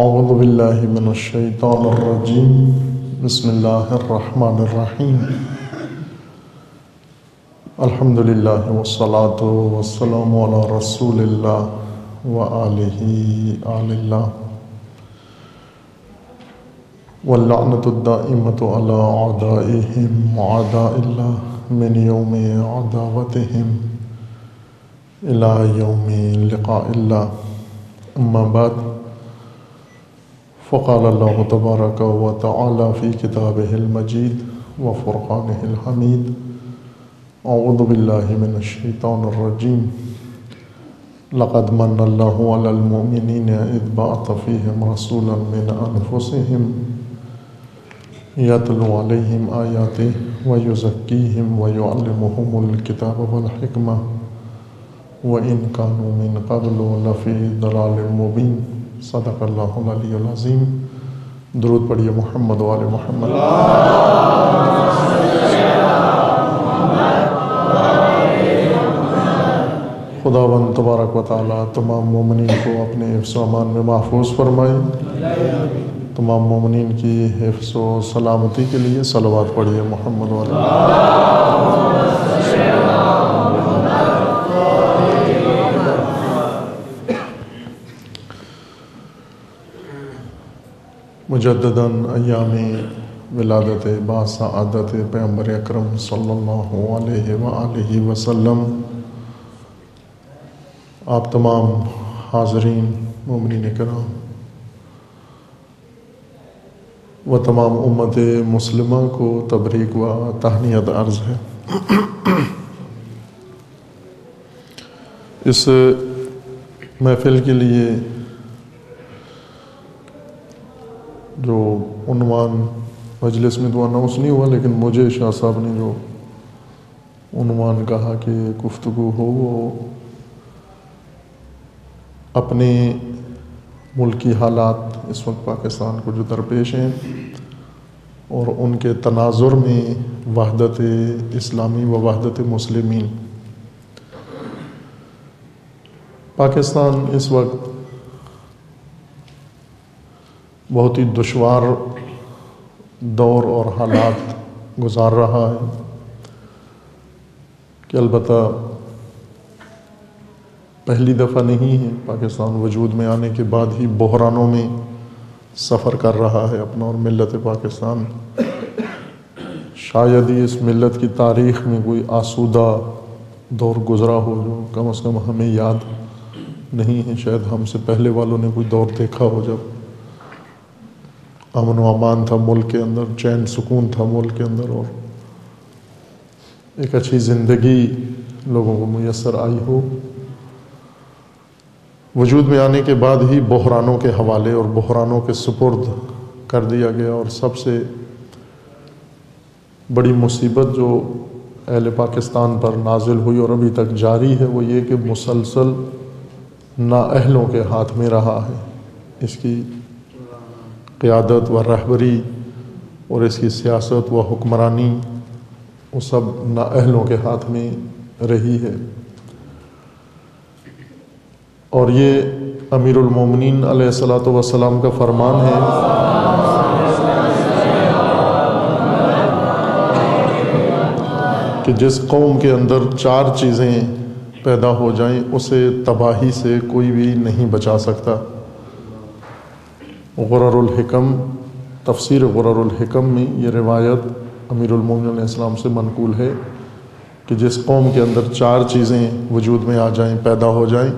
औज़ु बिल्लाहि मिनश्शैतानिर्रजीम बिस्मिल्लाहिर्रहमानिर्रहीम अल्हम्दुलिल्लाहि वस्सलातु वस्सलामु अला रसूलिल्लाह व आलिहि आलिल्लाह वल्लअनतु दाइमतु अला अदाइहिम व अदाइल्लाह मिन यौमि अदावतिहिम इला यौमि लिक़ाइल्लाह अम्मा बाद फ़क़ाल अल्लाहु तबारक व तआला फ़ी किताबिहिल मजीद व फ़ुरक़ानिहिल हमीद औज़ु बिल्लाहि मिनश्शैतानिर रजीम लक़द मन्न अल्लाहु अलल मुमिनीना इज़ बअस फ़ीहिम रसूलन मिन अनफ़ुसिहिम यतलू अलैहिम आयातिहि व युज़क्कीहिम व युअल्लिमुहुमुल किताब वल हिकमह व इन कानू मिन क़ब्लु लफ़ी दलालिम मुबीन। सदक़ल्लाहुल अलियुल अज़ीम। दुरूद पढ़िए मोहम्मद व आले मोहम्मद। खुदावंद तबारक व तआला तमाम मोमिनीन को अपने हिफ्ज़ व अमान में महफूज फरमाए। तमाम मोमिनीन की हिफ्ज़ व सलामती के लिए सलावत पढ़िए मोहम्मद व आले। मुजद्ददन अय्यामे विलादत बासआदत पैगम्बर अकरम सल्लल्लाहु अलैहि वसल्लम आप तमाम हाज़रीन मोमिनीन कराम व तमाम उम्मत मुस्लिमा को तबरीक व तहनियत अर्ज़ है। इस महफ़िल के लिए जो उन्वान मजलिस में तो अनाउंस नहीं हुआ, लेकिन मुझे शाह साहब ने जो उन्वान कहा कि गुफ्तगू हो वो अपने मुल्क की हालात इस वक्त पाकिस्तान को जो दरपेश हैं और उनके तनाजुर में वहदत इस्लामी व वहदत मुस्लिमीन। पाकिस्तान इस वक्त बहुत ही दुश्वार दौर और हालात गुजार रहा है कि अलबत्ता पहली दफ़ा नहीं है, पाकिस्तान वजूद में आने के बाद ही बहरानों में सफ़र कर रहा है अपना। और मिल्लत पाकिस्तान शायद ही इस मिल्लत की तारीख़ में कोई आसूदा दौर गुज़रा हो जो कम से कम हमें याद नहीं है। शायद हमसे पहले वालों ने कोई दौर देखा हो जब अमन व अमान था मुल्क के अंदर, चैन सुकून था मुल्क के अंदर और एक अच्छी ज़िंदगी लोगों को मैसर आई हो। वजूद में आने के बाद ही बहरानों के हवाले और बहरानों के सुपुर्द कर दिया गया। और सबसे बड़ी मुसीबत जो अहल पाकिस्तान पर नाजिल हुई और अभी तक जारी है वो ये कि मुसलसल नाअहलों के हाथ में रहा है इसकी क़ियादत व रहबरी और इसकी सियासत व हुक्मरानी, वो सब नाअहलों के हाथ में रही है। और ये अमीरुल मोमिनीन अलैहिस्सलातु वस्सलाम का फरमान है कि जिस कौम के अंदर चार चीज़ें पैदा हो जाएं उसे तबाही से कोई भी नहीं बचा सकता। गुररुल हिकम, तफसीर गुररुल हिकम में ये रिवायत अमीरुल मोमिनीन अलैहिस्सलाम से मनकूल है कि जिस कौम के अंदर चार चीज़ें वजूद में आ जाएं, पैदा हो जाएं,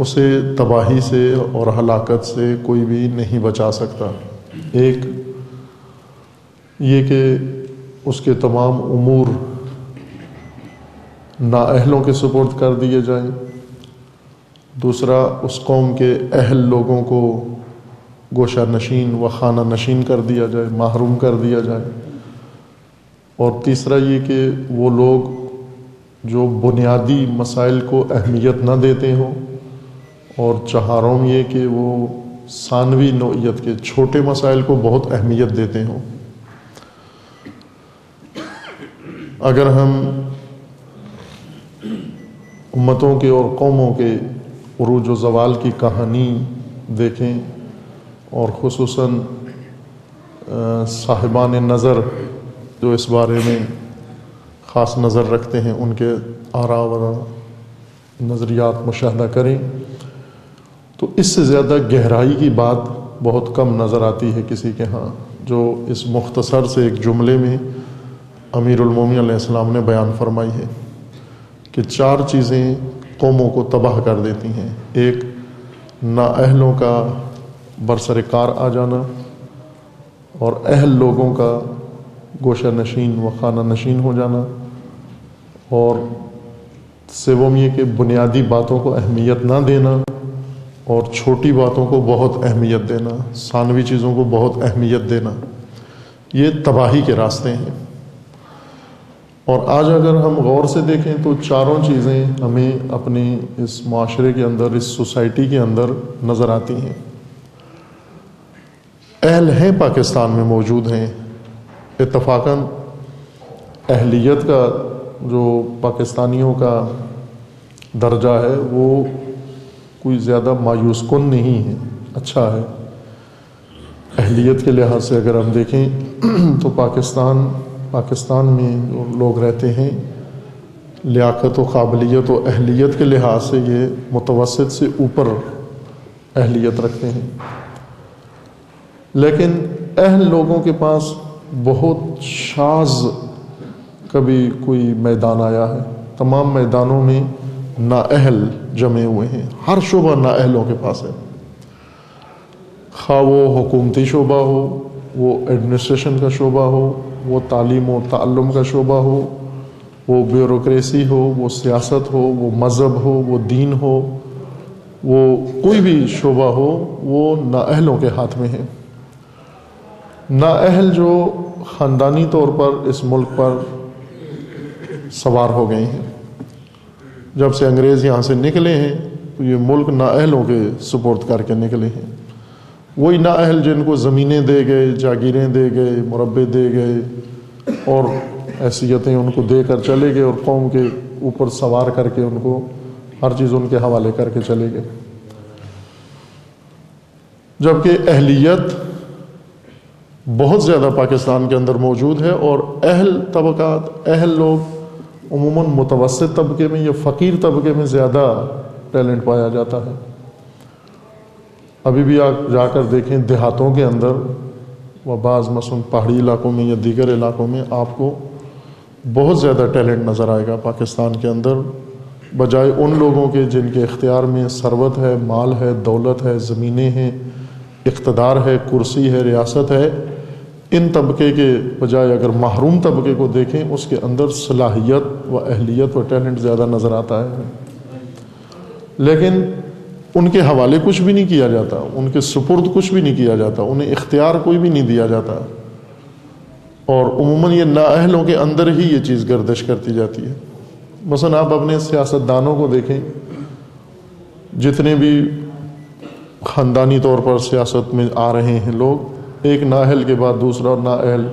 उसे तबाही से और हलाकत से कोई भी नहीं बचा सकता। एक ये कि उसके तमाम उमूर नाअहलों के सुपुर्द कर दिए जाएं। दूसरा, उस कौम के अहल लोगों को गोशा नशीन व खाना नशीन कर दिया जाए, महरूम कर दिया जाए। और तीसरा ये कि वो लोग जो बुनियादी मसाइल को अहमियत ना देते हों और चहारों ये कि वो सानवी नौइयत के छोटे मसाइल को बहुत अहमियत देते हों। अगर हम उम्मतों के और कौमों के उरूज व ज़वाल की कहानी देखें और ख़ुसूसन साहिबान नज़र जो इस बारे में ख़ास नज़र रखते हैं उनके आरा व नज़रियात मुशाहदा करें तो इससे ज़्यादा गहराई की बात बहुत कम नज़र आती है किसी के यहाँ, जो इस मुख्तसर से एक जुमले में अमीरुल मोमिनीन अलैहिस्सलाम ने बयान फरमाई है कि चार चीज़ें कौमों को तबाह कर देती हैं। एक नाअहलों का बरसरकार आ जाना और अहल लोगों का गोशा नशीन व खाना नशीन हो जाना, और सेवम ये कि बुनियादी बातों को अहमियत ना देना और छोटी बातों को बहुत अहमियत देना, सानवी चीज़ों को बहुत अहमियत देना, ये तबाही के रास्ते हैं। और आज अगर हम गौर से देखें तो चारों चीज़ें हमें अपने इस माशरे के अंदर, इस सोसाइटी के अंदर नज़र आती हैं। अहल हैं पाकिस्तान में मौजूद हैं, इत्तफाकन अहलियत का जो पाकिस्तानियों का दर्जा है वो कोई ज़्यादा मायूस कुन नहीं है, अच्छा है। अहलियत के लिहाज से अगर हम देखें तो पाकिस्तान में जो लोग रहते हैं लियाकत व काबिलियत व अहलियत के लिहाज से ये मुतवसत से ऊपर अहलियत रखते हैं, लेकिन अहल लोगों के पास बहुत शाज कभी कोई मैदान आया है, तमाम मैदानों में नाअहल जमे हुए हैं, हर शोबा नाअहलों के पास है, खा वो हुकूमती शोबा हो, वो एडमिनिस्ट्रेशन का शोबा हो, वो तालीम व ताल्लुम का शोबा हो, वो ब्यूरोक्रेसी हो, वो सियासत हो, वो मज़हब हो, वो दीन हो, वो कोई भी शोबा हो, वो नाअहलों के हाथ में है। नाअहल जो ख़ानदानी तौर पर इस मुल्क पर सवार हो गए हैं, जब से अंग्रेज़ यहाँ से निकले हैं तो ये मुल्क नाअहलों के सुपुर्द करके निकले हैं। वही नाअहल जिनको ज़मीनें दे गए, जागीरें दे गए, मुरब्बे दे गए और हैसियतें उनको दे कर चले गए और कौम के ऊपर सवार करके उनको हर चीज़ उनके हवाले करके चले गए। जबकि अहलियत बहुत ज़्यादा पाकिस्तान के अंदर मौजूद है और अहल तबक़ात, अहल लोग उमूमन मुतवस्सित तबके में या फ़कीर तबके में ज़्यादा टैलेंट पाया जाता है। अभी भी आप जाकर देखें देहातों के अंदर व बाज़ मसलन पहाड़ी इलाकों में या दीगर इलाक़ों में आपको बहुत ज़्यादा टैलेंट नज़र आएगा पाकिस्तान के अंदर, बजाय उन लोगों के जिनके इख्तियार में सरवत है, माल है, दौलत है, ज़मीनें हैं, इक़्तदार है, कुर्सी है, रियासत है। इन तबके के बजाय अगर महरूम तबके को देखें उसके अंदर सलाहियत व अहलियत व टैलेंट ज़्यादा नज़र आता है, लेकिन उनके हवाले कुछ भी नहीं किया जाता, उनके सुपुर्द कुछ भी नहीं किया जाता, उन्हें इख्तियार कोई भी नहीं दिया जाता। और उमूमन ये नाअहलों के अंदर ही ये चीज़ गर्दिश करती जाती है। मसलन आप अपने सियासतदानों को देखें, जितने भी ख़ानदानी तौर पर सियासत में आ रहे हैं लोग, एक नाअहल के बाद दूसरा नाअहल,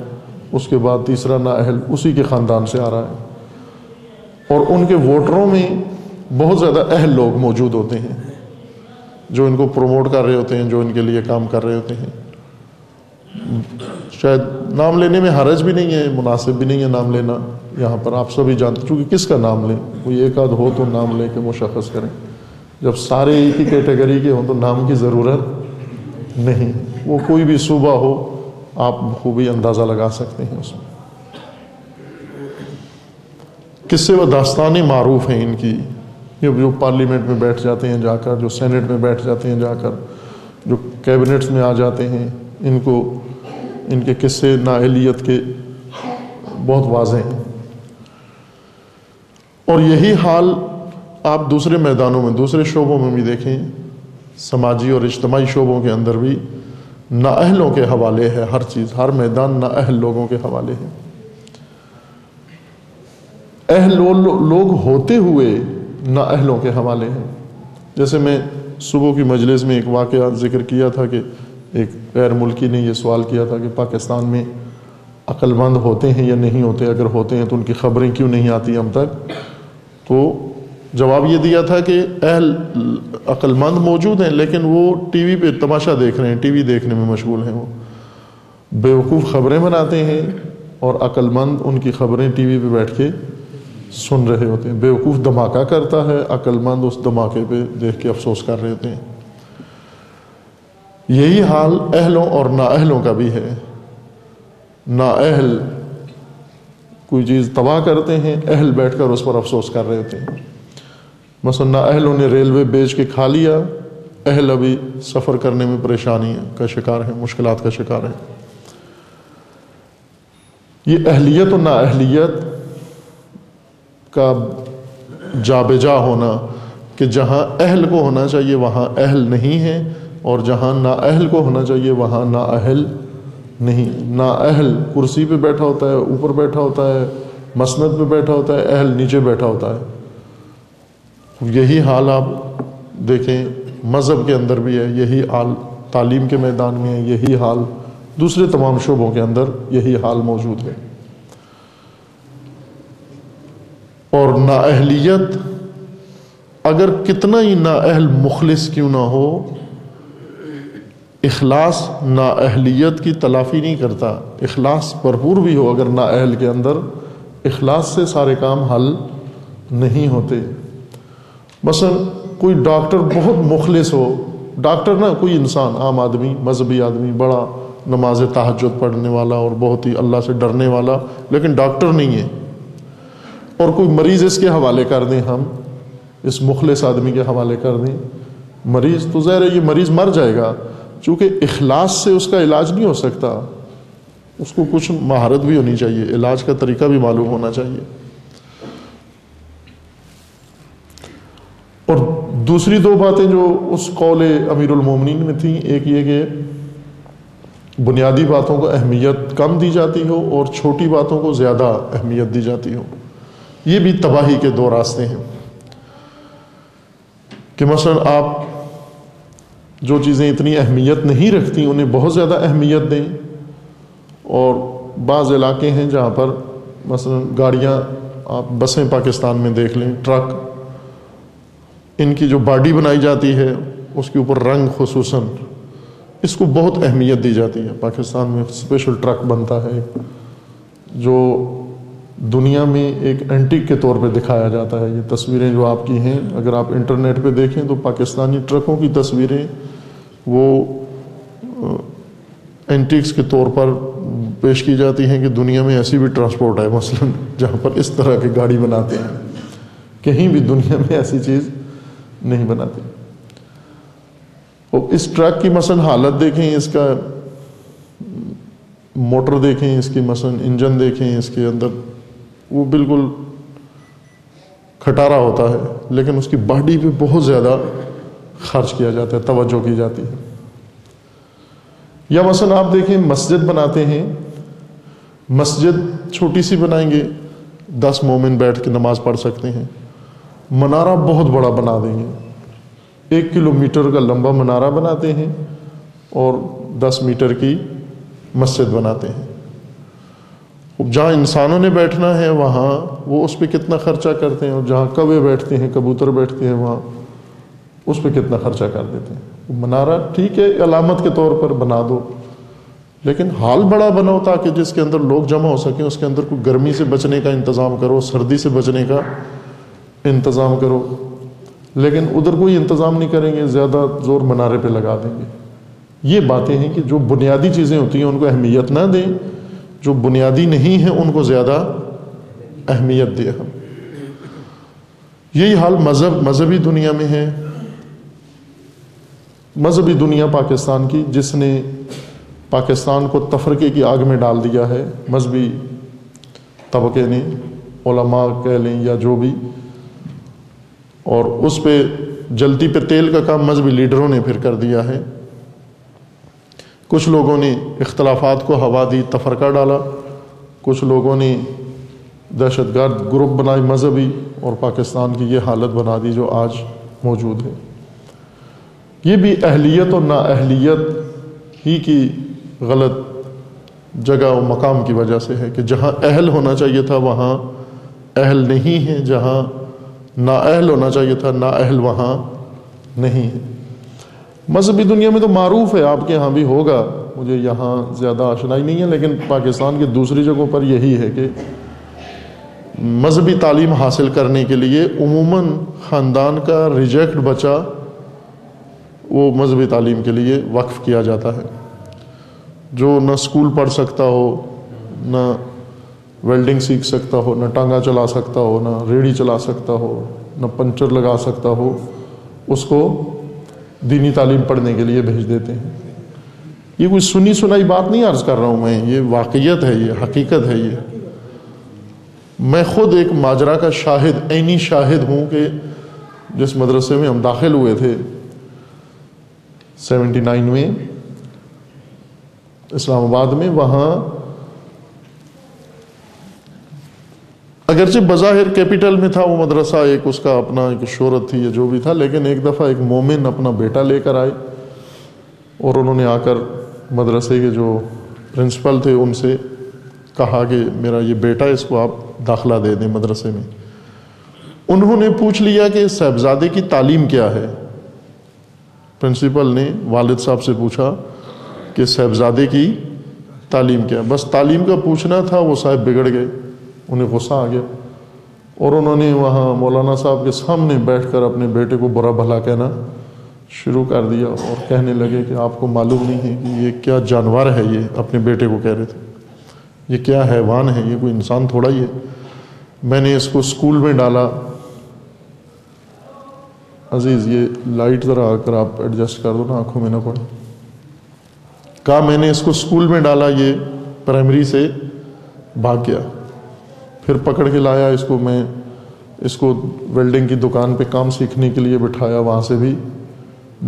उसके बाद तीसरा नाअहल उसी के ख़ानदान से आ रहा है, और उनके वोटरों में बहुत ज़्यादा अहल लोग मौजूद होते हैं जो इनको प्रमोट कर रहे होते हैं, जो इनके लिए काम कर रहे होते हैं। शायद नाम लेने में हरज भी नहीं है, मुनासिब भी नहीं है नाम लेना, यहाँ पर आप सभी जानते, चूँकि किसका नाम लें, कोई एक आध हो तो नाम ले के मुशख़्ख़स करें, जब सारे एक ही कैटेगरी के हों तो नाम की ज़रूरत नहीं। वो कोई भी सूबा हो आप बखूबी अंदाज़ा लगा सकते हैं उसमें। किससे वह दास्तानें मारूफ़ हैं इनकी, ये जो पार्लियामेंट में बैठ जाते हैं जाकर, जो सेनेट में बैठ जाते हैं जाकर, जो कैबिनेट्स में आ जाते हैं, इनको इनके किस्से नाअहलियत के बहुत वाज़े हैं। और यही हाल आप दूसरे मैदानों में, दूसरे शोबों में भी देखें, समाजी और इज्तमाही शोबों के अंदर भी नाअहलों के हवाले है हर चीज़, हर मैदान नाअहल लोगों के हवाले है। अहल लोग होते हुए नाअहलों के हवाले हैं। जैसे मैं सुबह की मजलिस में एक वाक़या ज़िक्र किया था कि एक गैर मुल्की ने यह सवाल किया था कि पाकिस्तान में अक्लमंद होते हैं या नहीं होते, अगर होते हैं तो उनकी ख़बरें क्यों नहीं आती हम तक। तो जवाब ये दिया था कि अहल अक्लमंद मौजूद हैं लेकिन वो टीवी पे तमाशा देख रहे हैं, टीवी देखने में मशगूल हैं, वो बेवकूफ़ ख़बरें बनाते हैं और अक्लमंद उनकी ख़बरें टीवी पे बैठ के सुन रहे होते हैं। बेवकूफ़ धमाका करता है, अक्लमंद उस धमाके पे देख के अफसोस कर रहे होते हैं। यही हाल अहलों और नाअहलों का भी है। नाअहल कोई चीज़ तबाह करते हैं, अहल बैठकर उस पर अफसोस कर रहे होते हैं। मसलन नाअहलों ने रेलवे बेच के खा लिया, अहल अभी सफ़र करने में परेशानी का शिकार है, मुश्किलात का शिकार है। ये अहलियत और नाअहलियत का जाबेजा होना कि जहाँ अहल को होना चाहिए वहाँ अहल नहीं है और जहाँ नाअहल को होना चाहिए वहाँ नाअहल नहीं। नाअहल कुर्सी पे बैठा होता है, ऊपर बैठा होता है, मसनद पे बैठा होता है, अहल नीचे बैठा होता है। यही हाल आप देखें मज़हब के अंदर भी है, यही हाल तालीम के मैदान में है, यही हाल दूसरे तमाम शोबों के अंदर यही हाल मौजूद है। और नाअहलियत अगर कितना ही नाअहल मुखलिस क्यों ना हो, इखलास नाअहलियत की तलाफ़ी नहीं करता। इखलास भरपूर भी हो, अगर नाअहल के अंदर इखलास से सारे काम हल नहीं होते। मसलन कोई डॉक्टर बहुत मुखलिस हो, डॉक्टर ना कोई इंसान, आम आदमी, मजहबी आदमी, बड़ा नमाज तहज्जुद पढ़ने वाला और बहुत ही अल्लाह से डरने वाला, लेकिन डॉक्टर नहीं है, और कोई मरीज़ इसके हवाले कर दें, हम इस मुखलिस आदमी के हवाले कर दें मरीज़, तो ज़ाहिर है ये मरीज़ मर जाएगा। चूँकि इखलास से उसका इलाज नहीं हो सकता, उसको कुछ महारत भी होनी चाहिए, इलाज का तरीका भी मालूम होना चाहिए। और दूसरी दो बातें जो उस कौल अमीरुल मोमिनीन में थी, एक ये कि बुनियादी बातों को अहमियत कम दी जाती हो और छोटी बातों को ज़्यादा अहमियत दी जाती हो। ये भी तबाही के दो रास्ते हैं कि मसलन आप जो चीज़ें इतनी अहमियत नहीं रखती उन्हें बहुत ज़्यादा अहमियत दें, और बाज़ इलाके हैं जहाँ पर मसलन गाड़ियाँ, आप बसें पाकिस्तान में देख लें, ट्रक, इनकी जो बॉडी बनाई जाती है उसके ऊपर रंग खुसूसन, इसको बहुत अहमियत दी जाती है। पाकिस्तान में स्पेशल ट्रक बनता है जो दुनिया में एक एंटीक के तौर पे दिखाया जाता है। ये तस्वीरें जो आपकी हैं, अगर आप इंटरनेट पे देखें तो पाकिस्तानी ट्रकों की तस्वीरें वो एंटीक्स के तौर पर पेश की जाती हैं कि दुनिया में ऐसी भी ट्रांसपोर्ट है मसलन जहाँ पर इस तरह की गाड़ी बनाते हैं, कहीं भी दुनिया में ऐसी चीज़ नहीं बनाते। और इस ट्रक की मसलन हालत देखें, इसका मोटर देखें, इसकी मसलन इंजन देखें, इसके अंदर वो बिल्कुल खटारा होता है, लेकिन उसकी बॉडी पे बहुत ज़्यादा खर्च किया जाता है, तवज्जो की जाती है। या मसलन आप देखें मस्जिद बनाते हैं, मस्जिद छोटी सी बनाएंगे, 10 मोमिन बैठ के नमाज पढ़ सकते हैं, मनारा बहुत बड़ा बना देंगे, 1 किलोमीटर का लंबा मनारा बनाते हैं और 10 मीटर की मस्जिद बनाते हैं। जहाँ इंसानों ने बैठना है वहाँ वो उस पर कितना ख़र्चा करते हैं, और जहाँ कौवे बैठते हैं, कबूतर बैठते हैं, वहाँ उस पर कितना ख़र्चा कर देते हैं। मनारा ठीक है अलामत के तौर पर बना दो, लेकिन हाल बड़ा बनाओ ताकि जिसके अंदर लोग जमा हो सकें, उसके अंदर कोई गर्मी से बचने का इंतज़ाम करो, सर्दी से बचने का इंतज़ाम करो, लेकिन उधर कोई इंतज़ाम नहीं करेंगे, ज़्यादा ज़ोर मनारे पे लगा देंगे। ये बातें हैं कि जो बुनियादी चीज़ें होती हैं उनको अहमियत ना दें, जो बुनियादी नहीं हैं उनको ज़्यादा अहमियत दें हम। यही हाल मज़हबी दुनिया में है। मज़हबी दुनिया पाकिस्तान की, जिसने पाकिस्तान को तफरके की आग में डाल दिया है, मज़हबी तबके ने, उलमा कह लें या जो भी, और उस पे जलती पे तेल का काम मजहबी लीडरों ने फिर कर दिया है। कुछ लोगों ने इख्तलाफात को हवा दी, तफरका डाला, कुछ लोगों ने दहशतगर्द ग्रुप बनाए मजहबी, और पाकिस्तान की ये हालत बना दी जो आज मौजूद है। ये भी अहलियत और नाअहलियत ही की गलत जगह और मकाम की वजह से है कि जहाँ अहल होना चाहिए था वहाँ अहल नहीं है, जहाँ नाअहल होना चाहिए था, नाअहल वहाँ नहीं है। मजहबी दुनिया में तो मारूफ है, आपके यहाँ भी होगा, मुझे यहाँ ज़्यादा आशनाई नहीं है, लेकिन पाकिस्तान के दूसरी जगहों पर यही है कि मजहबी तालीम हासिल करने के लिए उमूमन ख़ानदान का रिजेक्ट बच्चा वो मजहबी तालीम के लिए वक्फ़ किया जाता है, जो ना स्कूल पढ़ सकता हो, ना वेल्डिंग सीख सकता हो, ना टांगा चला सकता हो, ना रेड़ी चला सकता हो, ना पंचर लगा सकता हो, उसको दीनी तालीम पढ़ने के लिए भेज देते हैं। ये कोई सुनी सुनाई बात नहीं अर्ज़ कर रहा हूँ मैं, ये वाक़ियत है, ये हकीकत है। ये मैं ख़ुद एक माजरा का शाहिद, ऐनी शाहिद हूँ कि जिस मदरसे में हम दाखिल हुए थे 79 में इस्लामाबाद में, वहाँ अगरचे बज़ाहिर कैपिटल में था वो मदरसा, एक उसका अपना एक शोहरत थी या जो भी था, लेकिन एक दफ़ा एक मोमिन अपना बेटा लेकर आए और उन्होंने आकर मदरसे के जो प्रिंसिपल थे उनसे कहा कि मेरा ये बेटा, इसको आप दाखला दे दें मदरसे में। उन्होंने पूछ लिया कि साहबजादे की तालीम क्या है। प्रिंसिपल ने वालिद साहब से पूछा कि साहबजादे की तालीम क्या है। बस तालीम का पूछना था, वो साहब बिगड़ गए, उन्हें गुस्सा आ गया और उन्होंने वहाँ मौलाना साहब के सामने बैठकर अपने बेटे को बुरा भला कहना शुरू कर दिया और कहने लगे कि आपको मालूम नहीं है कि ये क्या जानवर है, ये अपने बेटे को कह रहे थे, ये क्या हैवान है, ये कोई इंसान थोड़ा ही है, मैंने इसको स्कूल में डाला। अजीज़ ये लाइट ज़रा आकर आप एडजस्ट कर दो ना, आँखों में ना पड़े। कहा मैंने इसको स्कूल में डाला, ये प्राइमरी से भाग गया, फिर पकड़ के लाया इसको, मैं इसको वेल्डिंग की दुकान पे काम सीखने के लिए बिठाया, वहाँ से भी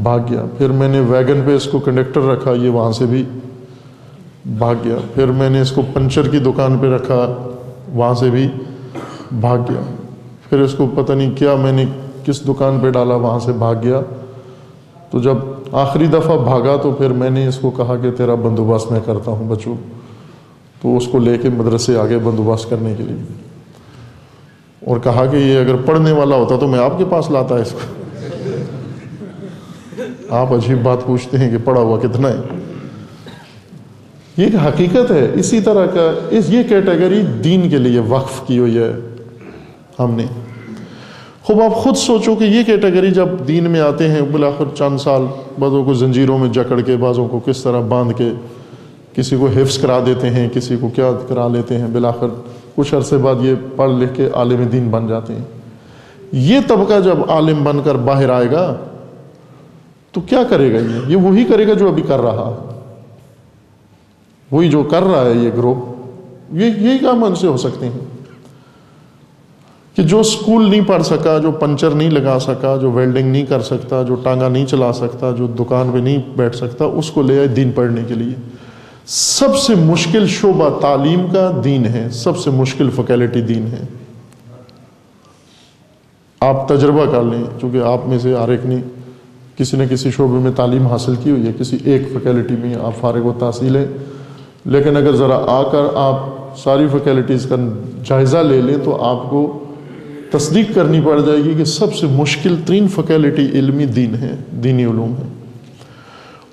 भाग गया, फिर मैंने वैगन पे इसको कंडक्टर रखा, ये वहाँ से भी भाग गया, फिर मैंने इसको पंचर की दुकान पे रखा, वहाँ से भी भाग गया, फिर इसको पता नहीं क्या मैंने किस दुकान पे डाला, वहाँ से भाग गया। तो जब आखिरी दफ़ा भागा तो फिर मैंने इसको कहा कि तेरा बंदोबस्त मैं करता हूँ बच्चों, तो उसको लेके मदरसे आ गए बंदोबस्त करने के लिए और कहा कि ये अगर पढ़ने वाला होता तो मैं आपके पास लाता इसको, आप अजीब बात पूछते हैं कि पढ़ा हुआ कितना है। ये एक हकीकत है। इसी तरह का ये कैटेगरी दीन के लिए वक्फ की हुई है हमने। खूब आप खुद सोचो कि ये कैटेगरी जब दीन में आते हैं बिलाखुद चंद साल, बाज़ों को जंजीरों में जकड़ के, बाज़ों को किस तरह बांध के, किसी को हिफ्स करा देते हैं, किसी को क्या करा लेते हैं, बिलाखिर कुछ अरसे बाद ये पढ़ लिख के आलिम दीन बन जाते हैं। ये तबका जब आलिम बनकर बाहर आएगा तो क्या करेगा? ये वही करेगा जो अभी कर रहा है, वही जो कर रहा है ये ग्रुप, ये यही काम उनसे हो सकते हैं कि जो स्कूल नहीं पढ़ सका, जो पंचर नहीं लगा सका, जो वेल्डिंग नहीं कर सकता, जो टांगा नहीं चला सकता, जो दुकान पर नहीं बैठ सकता, उसको ले आए दीन पढ़ने के लिए। सबसे मुश्किल शोबा तालीम का दीन है, सबसे मुश्किल फैकल्टी दीन है। आप तजर्बा कर लें, चूँकि आप में से हर एक ने किसी न किसी शोबे में तालीम हासिल की हुई है, किसी एक फैकल्टी में आप फारिग तहसील हैं, लेकिन अगर ज़रा आकर आप सारी फैकल्टीज़ का जायज़ा ले लें तो आपको तस्दीक करनी पड़ जाएगी कि सबसे मुश्किल तीन फैकल्टी इल्मी दीन है, दीनी उलूम है।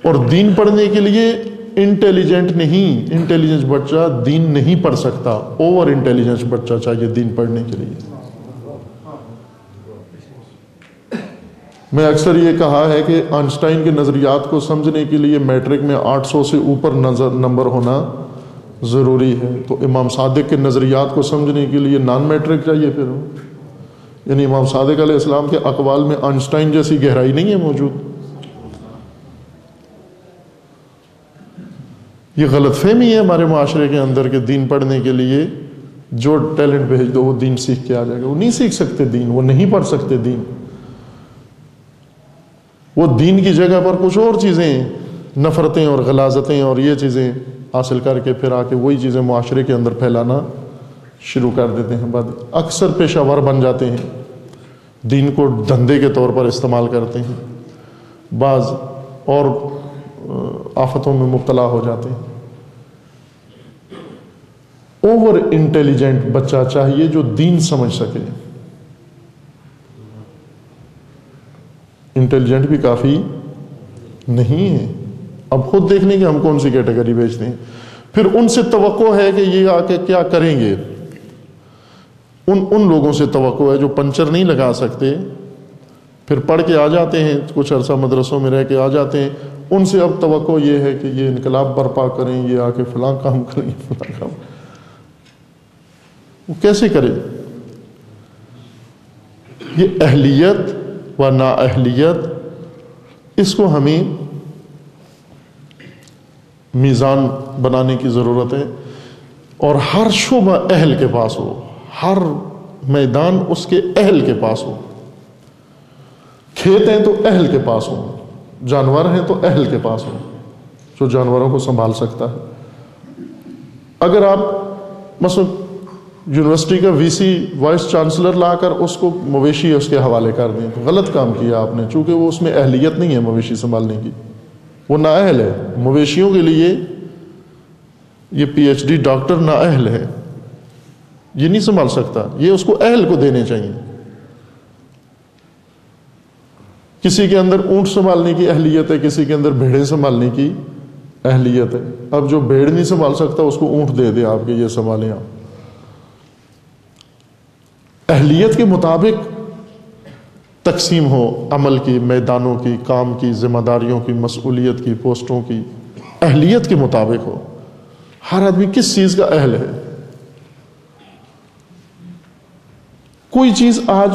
और दीन पढ़ने के लिए इंटेलिजेंट नहीं, इंटेलिजेंट बच्चा दीन नहीं पढ़ सकता, ओवर इंटेलिजेंट बच्चा चाहिए दीन पढ़ने के लिए। मैं अक्सर ये कहा है कि आइंस्टाइन के नज़रियात को समझने के लिए मैट्रिक में 800 से ऊपर नंबर होना ज़रूरी है। तो इमाम सादिक के नज़रियात को समझने के लिए नॉन मैट्रिक चाहिए, फिर यानी इमाम सादिक अलैहिस्सलाम के अकवाल में आइंस्टाइन जैसी गहराई नहीं है मौजूद। ये गलतफहमी है हमारे माशरे के अंदर के दीन पढ़ने के लिए जो टैलेंट भेज दो वो दीन सीख के आ जाएगा। वो नहीं सीख सकते दीन, वो नहीं पढ़ सकते दीन, वो दीन की जगह पर कुछ और चीज़ें, नफ़रतें और गलाजतें और ये चीज़ें हासिल करके फिर आके वही चीज़ें माशरे के अंदर फैलाना शुरू कर देते हैं। बाद अक्सर पेशावर बन जाते हैं, दीन को धंधे के तौर पर इस्तेमाल करते हैं, बाज और आफतों में मुब्तला हो जाते हैं। ओवर इंटेलिजेंट बच्चा चाहिए जो दीन समझ सके, इंटेलिजेंट भी काफ़ी नहीं है। अब खुद देख लें कि हम कौन सी कैटेगरी भेजते हैं। फिर उनसे तवक्को है कि ये आके क्या करेंगे। उन लोगों से तवक्को है जो पंचर नहीं लगा सकते, फिर पढ़ के आ जाते हैं, कुछ अरसा मदरसों में रह के आ जाते हैं। उनसे अब तवक्को ये है कि ये इनकलाब बर्पा करें, ये आके फलां काम करें, फलां काम। वो कैसे करें? ये अहलियत व नाअहलियत, इसको हमें मीज़ान बनाने की ज़रूरत है। और हर शुबा अहल के पास हो, हर मैदान उसके अहल के पास हो। खेत हैं तो अहल के पास हो, जानवर हैं तो अहल के पास हो जो जानवरों को संभाल सकता है। अगर आप मसलन यूनिवर्सिटी का वीसी वाइस चांसलर लाकर उसको मवेशी उसके हवाले कर दें तो गलत काम किया आपने, चूँकि वो उसमें अहलियत नहीं है मवेशी संभालने की, वो नाअहल है। मवेशियों के लिए ये पीएचडी डॉक्टर नाअहल है, ये नहीं संभाल सकता, ये उसको अहल को देने चाहिए। किसी के अंदर ऊँट संभालने की अहलियत है, किसी के अंदर भेड़ें संभालने की अहलियत है। अब जो भेड़ नहीं संभाल सकता उसको ऊँट दे दे आपके, ये संभालें आप। अहलियत के मुताबिक तकसीम हो अमल की, मैदानों की, काम की, जिम्मेदारियों की, मसऊलियत की, पोस्टों की, अहलियत के मुताबिक हो। हर आदमी किस चीज़ का अहल है? कोई चीज़ आज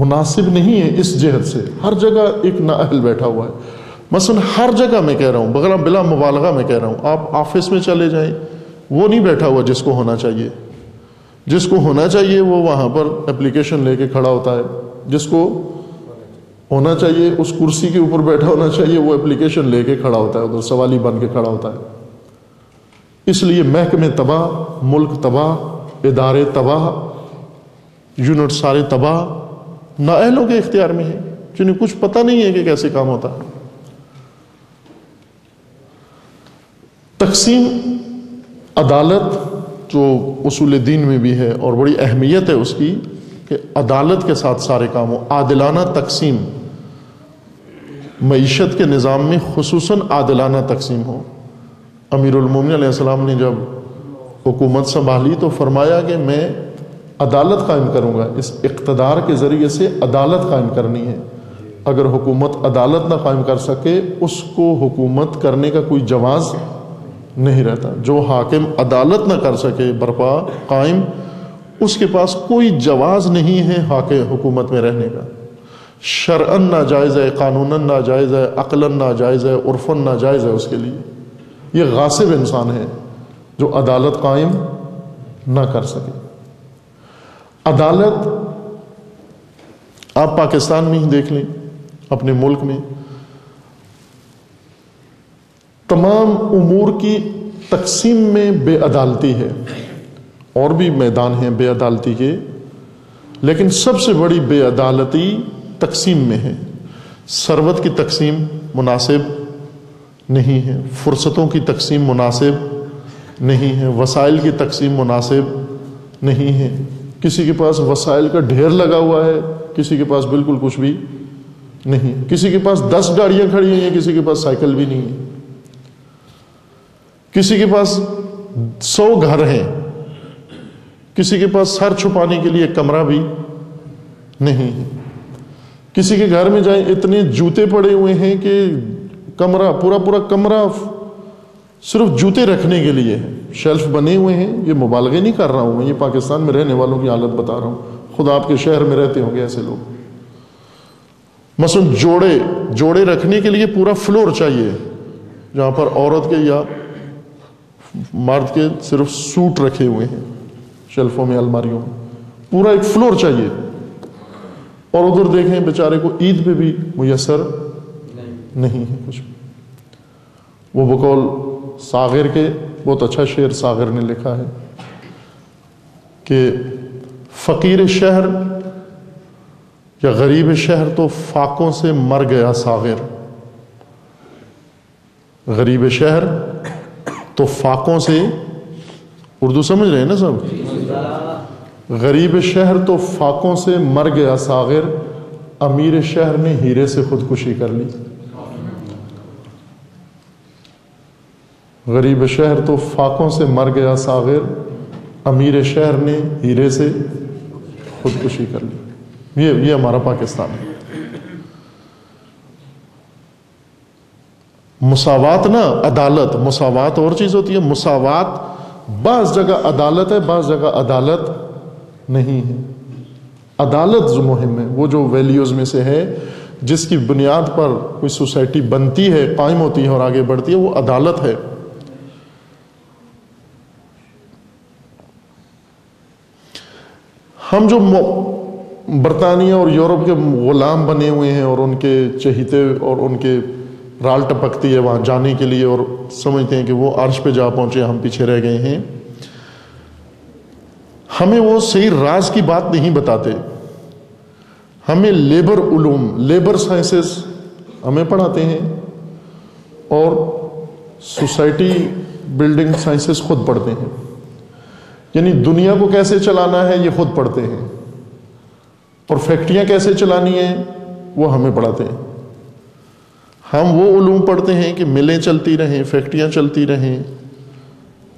मुनासिब नहीं है इस जहत से, हर जगह एक नाअहल बैठा हुआ है। मसलन हर जगह मैं कह रहा हूँ, बगैर बिला मुबालगा मैं कह रहा हूँ, आप ऑफिस में चले जाएं, वो नहीं बैठा हुआ जिसको होना चाहिए। जिसको होना चाहिए वो वहाँ पर एप्लीकेशन लेके खड़ा होता है, जिसको होना चाहिए उस कुर्सी के ऊपर बैठा होना चाहिए वो एप्लीकेशन लेके खड़ा होता है, उधर सवाली बन के खड़ा होता है। इसलिए महकमे तबाह, मुल्क तबाह, इदारे तबाह, यूनिट सारे तबाह नाअहलों के इख्तियार में है जिन्हें कुछ पता नहीं है कि कैसे काम होता है। तकसीम अदालत जो उसूल दीन में भी है और बड़ी अहमियत है उसकी, कि अदालत के साथ सारे काम हो। आदिलाना तकसीम, मईशत के निज़ाम में खुसूसन आदिलाना तकसीम हो। अमीरुल मोमिनीन अलैहिस्सलाम ने जब हुकूमत संभाली तो फरमाया कि मैं अदालत कायम करूँगा, इस इक़्तिदार के ज़रिए से अदालत कायम करनी है। अगर हुकूमत अदालत ना कायम कर सके उसको हुकूमत करने का कोई जवाज़ नहीं रहता। जो हाकिम अदालत ना कर सके बर्पा कायम, उसके पास कोई जवाज़ नहीं है हाकिम हुकूमत में रहने का। शरअन ना जायज़ है, कानूनन ना जायज़ है, अक़लन ना जायज़ है, उर्फ़न ना जायज़ है उसके लिए। ये गासिब इंसान है जो अदालत कायम ना कर सके। अदालत आप पाकिस्तान में ही देख लें, अपने मुल्क में तमाम उमूर की तकसीम में बेअदालती है, और भी मैदान हैं बेअदालती के, लेकिन सबसे बड़ी बेअदालती तकसीम में है। सरवत की तकसीम मुनासिब नहीं है, फुर्सतों की तकसीम मुनासिब नहीं है, वसाइल की तकसीम मुनासिब नहीं है। किसी के पास वसाइल का ढेर लगा हुआ है, किसी के पास बिल्कुल कुछ भी नहीं, किसी के पास 10 गाड़ियां खड़ी हैं, किसी के पास साइकिल भी नहीं है, किसी के पास 100 घर हैं, किसी के पास सर छुपाने के लिए कमरा भी नहीं है, किसी के घर में जाए इतने जूते पड़े हुए हैं कि कमरा पूरा कमरा सिर्फ जूते रखने के लिए है, शेल्फ बने हुए हैं। ये मुबालगे नहीं कर रहा हूँ मैं, ये पाकिस्तान में रहने वालों की हालत बता रहा हूँ, खुद आपके शहर में रहते होंगे ऐसे लोग। मसलन जोड़े रखने के लिए पूरा फ्लोर चाहिए जहाँ पर औरत के या मर्द के सिर्फ सूट रखे हुए हैं शेल्फों में, अलमारियों में, पूरा एक फ्लोर चाहिए। और उधर देखें बेचारे को ईद पे भी मुयसर नहीं है कुछ। वो बकौल सागिर के, बहुत अच्छा शेर सागर ने लिखा है कि फ़कीर शहर या गरीब शहर तो फाकों से मर गया सागिर, गरीब शहर तो फाकों से, उर्दू समझ रहे हैं ना सब, गरीब शहर तो फाकों से मर गया सागिर अमीर शहर ने हीरे से खुदकुशी कर ली, गरीब शहर तो फाकों से मर गया सागिर, अमीर शहर ने हीरे से खुदकुशी कर ली। ये हमारा पाकिस्तान है। मुसावात ना अदालत, मुसावात और चीज होती है, मुसावात बाज जगह अदालत है, बाज जगह अदालत नहीं है। अदालत जो मुहिम है, वो जो वैल्यूज में से है जिसकी बुनियाद पर कोई सोसाइटी बनती है, कायम होती है और आगे बढ़ती है, वो अदालत है। हम जो बरतानिया और यूरोप के गुलाम बने हुए हैं और उनके चहीते और उनके राल टपकती है वहाँ जाने के लिए, और समझते हैं कि वो अर्श पे जा पहुँचे, हम पीछे रह गए हैं। हमें वो सही राज की बात नहीं बताते। हमें लेबर उलूम, लेबर साइंसेस हमें पढ़ाते हैं और सोसाइटी बिल्डिंग साइंसेस खुद पढ़ते हैं, यानी दुनिया को कैसे चलाना है ये खुद पढ़ते हैं, और फैक्ट्रियाँ कैसे चलानी है वो हमें पढ़ाते हैं। हम वो उलूम पढ़ते हैं कि मिलें चलती रहें, फैक्ट्रियाँ चलती रहें,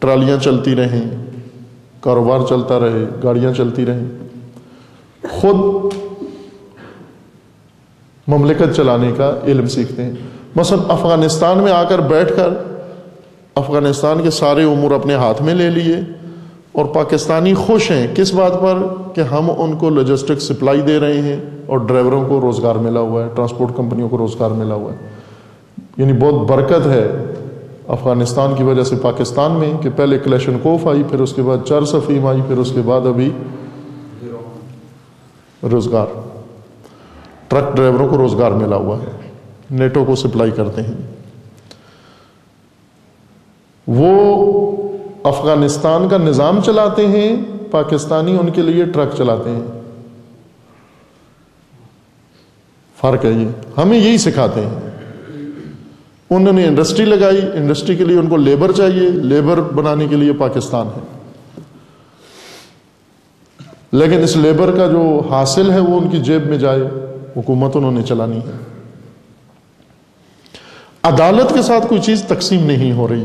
ट्रालियाँ चलती रहें, कारोबार चलता रहे, गाड़ियाँ चलती रहें। खुद ममलिकत चलाने का इल्म सीखते हैं। मसलन अफ़गानिस्तान में आकर बैठकर अफ़गानिस्तान के सारे उमूर अपने हाथ में ले लिए, और पाकिस्तानी खुश हैं किस बात पर कि हम उनको लॉजिस्टिक सप्लाई दे रहे हैं और ड्राइवरों को रोज़गार मिला हुआ है, ट्रांसपोर्ट कंपनियों को रोज़गार मिला हुआ है। यानी बहुत बरकत है अफ़गानिस्तान की वजह से पाकिस्तान में, कि पहले क्लेशन कोफ आई, फिर उसके बाद चर सफ़ीम आई, फिर उसके बाद अभी रोज़गार, ट्रक ड्राइवरों को रोज़गार मिला हुआ है, नेटो को सप्लाई करते हैं। वो अफ़गानिस्तान का निज़ाम चलाते हैं, पाकिस्तानी उनके लिए ट्रक चलाते हैं। फ़र्क है ये, हमें यही सिखाते हैं। उन्होंने इंडस्ट्री लगाई, इंडस्ट्री के लिए उनको लेबर चाहिए, लेबर बनाने के लिए पाकिस्तान है, लेकिन इस लेबर का जो हासिल है वो उनकी जेब में जाए, हुकूमत उन्होंने चलानी है। अदालत के साथ कोई चीज़ तकसीम नहीं हो रही,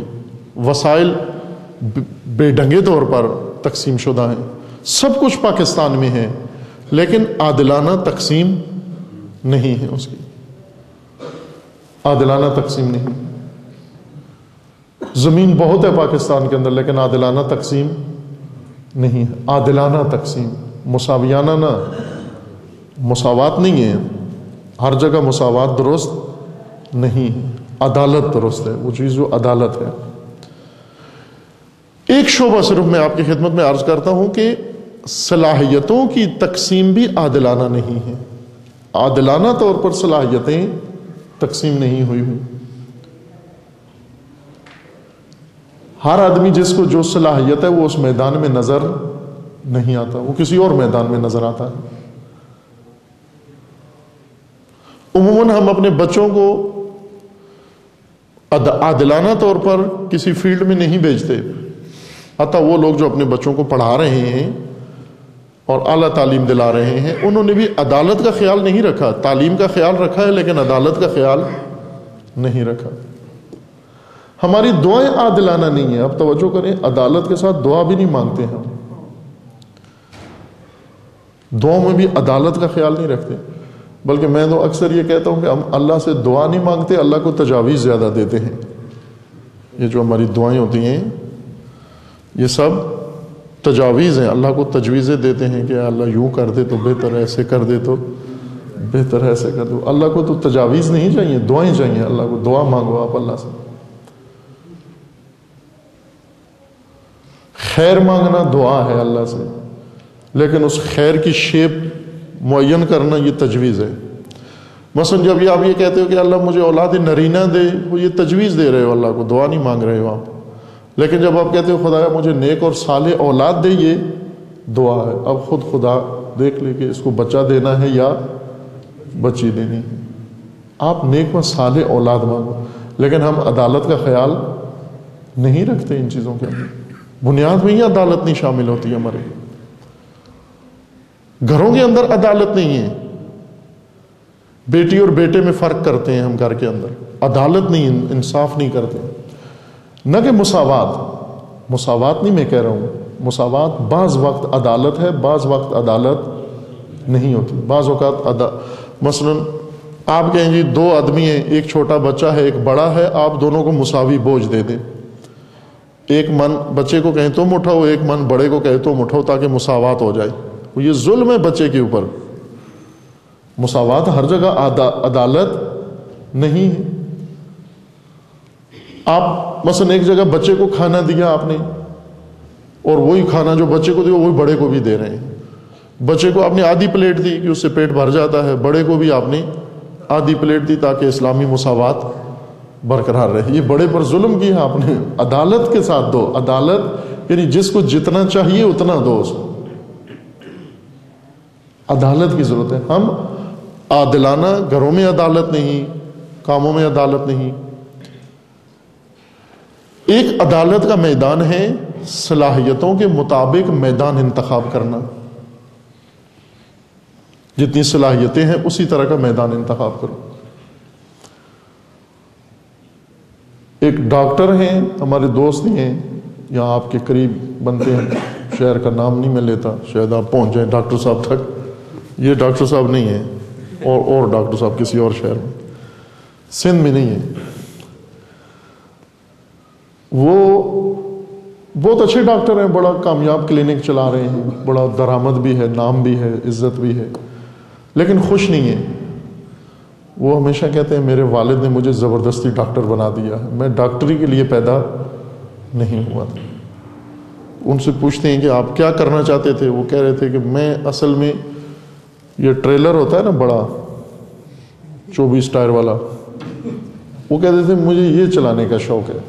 वसाइल बेढंगे तौर पर तकसीम शुदा हैं। सब कुछ पाकिस्तान में है लेकिन आदिलाना तकसीम नहीं है, उसकी आदिलाना तकसीम नहीं। ज़मीन बहुत है पाकिस्तान के अंदर लेकिन आदिलाना तकसीम नहीं है। आदिलाना तकसीम, मुसावियाना ना, मुसावात नहीं है, हर जगह मुसावात दुरुस्त नहीं है, अदालत दुरुस्त है, वो चीज़ जो अदालत है। एक शोबा सिर्फ मैं आपकी खिदमत में अर्ज करता हूँ कि सलाहियतों की तकसीम भी आदिलाना नहीं है, आदिलाना तौर पर सलाहियतें तकसीम नहीं हुई हुई। हर आदमी जिसको जो सलाहियत है वो उस मैदान में नजर नहीं आता, वो किसी और मैदान में नजर आता है। उमूमन हम अपने बच्चों को आदिलाना तौर पर किसी फील्ड में नहीं भेजते। अतः वो लोग जो अपने बच्चों को पढ़ा रहे हैं और आला तालीम दिला रहे हैं, उन्होंने भी अदालत का ख्याल नहीं रखा। तालीम का ख्याल रखा है लेकिन अदालत का ख्याल नहीं रखा। हमारी दुआएं आदिलाना नहीं है। अब तवज्जो करें, अदालत के साथ दुआ भी नहीं मांगते हम, दुआ में भी अदालत का ख्याल नहीं रखते। बल्कि मैं तो अक्सर ये कहता हूँ कि हम अल्लाह से दुआ नहीं मांगते, अल्लाह को तजावीज़ ज़्यादा देते हैं। ये जो हमारी दुआएं होती हैं ये सब तजावीज़ हैं, अल्लाह को तजवीज़ें देते हैं कि अल्लाह यूँ कर दे तो बेहतर, ऐसे कर दे तो बेहतर, ऐसे कर दो। अल्लाह को तो तजावीज़ नहीं चाहिए, दुआएं चाहिए। अल्लाह को दुआ मांगो आप अल्लाह से, खैर मांगना दुआ है अल्लाह से, लेकिन उस खैर की शेप मुअय्यन करना ये तजवीज़ है। मसलन जब ये आप ये कहते हो कि अल्लाह मुझे औलाद नरीना दे, वो ये तजवीज़ दे रहे हो, अल्लाह को दुआ नहीं मांग रहे हो आप। लेकिन जब आप कहते हो खुदाया मुझे नेक और साले औलाद दे, ये दुआ है। अब खुद खुदा देख ले कि इसको बच्चा देना है या बच्ची देनी है। आप नेक व साले औलाद मांगो, लेकिन हम अदालत का ख्याल नहीं रखते इन चीज़ों के अंदर। बुनियाद में ही अदालत नहीं शामिल होती है। हमारे घरों के अंदर अदालत नहीं है, बेटी और बेटे में फ़र्क करते हैं हम घर के अंदर, अदालत नहीं, इंसाफ नहीं करते। न कि मुसावात, मुसावात नहीं मैं कह रहा हूँ, मुसावात बाज़ वक्त अदालत है, बाज़ वक्त अदालत नहीं होती। बाज़ औक़ात मसलन आप कहें जी दो आदमी हैं, एक छोटा बच्चा है एक बड़ा है, आप दोनों को मुसावी बोझ दे दें, एक मन बच्चे को कहें तुम उठाओ, एक मन बड़े को कहें तुम उठाओ, ताकि मुसावात हो जाए। ये जुल्म है बच्चे के ऊपर। मुसावात हर जगह अदालत नहीं है। आप मसलन एक जगह बच्चे को खाना दिया आपने, और वही खाना जो बच्चे को दिया वही बड़े को भी दे रहे हैं। बच्चे को आपने आधी प्लेट दी कि उससे पेट भर जाता है, बड़े को भी आपने आधी प्लेट दी ताकि इस्लामी मुसावात बरकरार रहे। ये बड़े पर जुल्म किया आपने, अदालत के साथ दो। अदालत यानी जिसको जितना चाहिए उतना दो उसको, अदालत की जरूरत है। हम आदिलाना, घरों में अदालत नहीं, कामों में अदालत नहीं। एक अदालत का मैदान है सलाहियतों के मुताबिक मैदान इंतखाब करना, जितनी सलाहियतें हैं उसी तरह का मैदान इंतखाब करो। एक डॉक्टर हैं, हमारे दोस्त ही हैं, यहाँ आपके करीब बनते हैं, शहर का नाम नहीं मैं लेता, शायद आप पहुँच जाएँ डॉक्टर साहब तक। ये डॉक्टर साहब नहीं है, और डॉक्टर साहब किसी और शहर में, सिंध में नहीं है। वो बहुत अच्छे डॉक्टर हैं, बड़ा कामयाब क्लिनिक चला रहे हैं, बड़ा दरामद भी है, नाम भी है, इज्जत भी है, लेकिन खुश नहीं है। वो हमेशा कहते हैं मेरे वालिद ने मुझे ज़बरदस्ती डॉक्टर बना दिया है, मैं डॉक्टरी के लिए पैदा नहीं हुआ था। उनसे पूछते हैं कि आप क्या करना चाहते थे, वो कह रहे थे कि मैं असल में ये ट्रेलर होता है ना बड़ा 24 टायर वाला, वो कहते थे मुझे ये चलाने का शौक़ है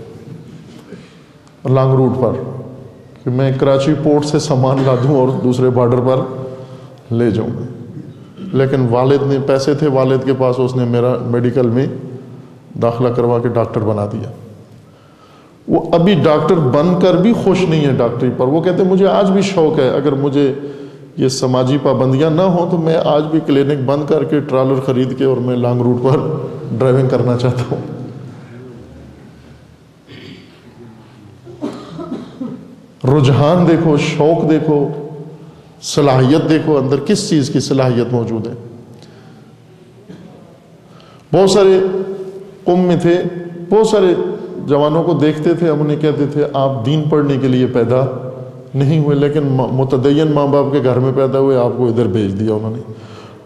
लॉन्ग रूट पर, कि मैं कराची पोर्ट से सामान ला दूँ और दूसरे बॉर्डर पर ले जाऊँ। लेकिन वालिद ने पैसे थे वालिद के पास, उसने मेरा मेडिकल में दाखिला करवा के डॉक्टर बना दिया। वो अभी डॉक्टर बनकर भी खुश नहीं है डॉक्टरी पर। वो कहते हैं मुझे आज भी शौक़ है, अगर मुझे ये समाजी पाबंदियाँ ना हो तो मैं आज भी क्लिनिक बंद करके ट्रॉलर ख़रीद के और मैं लॉन्ग रूट पर ड्राइविंग करना चाहता हूँ। रुझान देखो, शौक़ देखो, सलाहियत देखो, अंदर किस चीज़ की सलाहियत मौजूद है। बहुत सारे कुम में थे, बहुत सारे जवानों को देखते थे हम, उन्हें कहते थे आप दीन पढ़ने के लिए पैदा नहीं हुए, लेकिन मुतदय्यन माँ बाप के घर में पैदा हुए, आपको इधर भेज दिया उन्होंने।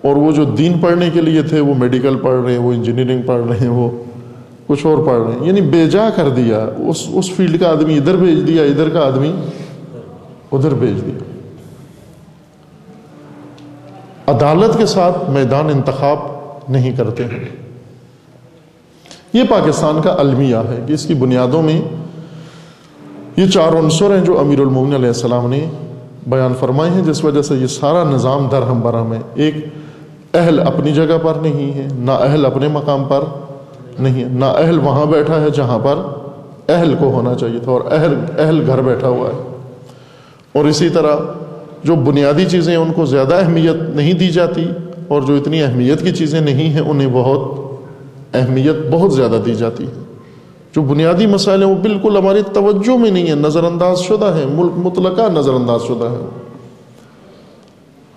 और वो जो दीन पढ़ने के लिए थे वो मेडिकल पढ़ रहे हैं, वो इंजीनियरिंग पढ़ रहे हैं, वो कुछ और पढ़ रहे हैं, यानी बेजा कर दिया। उस फील्ड का आदमी इधर भेज दिया, इधर का आदमी उधर भेज दिया। अदालत के साथ मैदान इंतखाब नहीं करते हैं। ये पाकिस्तान का अलमिया है कि इसकी बुनियादों में ये चार उनसर हैं जो अमीरुल मोमिनीन अलैहिस्सलाम ने बयान फरमाए हैं, जिस वजह से ये सारा निज़ाम दरहम बरहम है। एक, अहल अपनी जगह पर नहीं है, ना अहल अपने मकाम पर नहीं है, ना अहल वहाँ बैठा है जहाँ पर अहल को होना चाहिए था, और अहल घर बैठा हुआ है। और इसी तरह जो बुनियादी चीज़ें हैं उनको ज़्यादा अहमियत नहीं दी जाती, और जो इतनी अहमियत की चीज़ें नहीं हैं उन्हें बहुत ज़्यादा दी जाती है। जो बुनियादी मसाइल हैं वो बिल्कुल हमारी तवज्जो में नहीं है, नज़रअंदाज शुदा है, मुल्क मुतलका नज़रअंदाज शुदा है।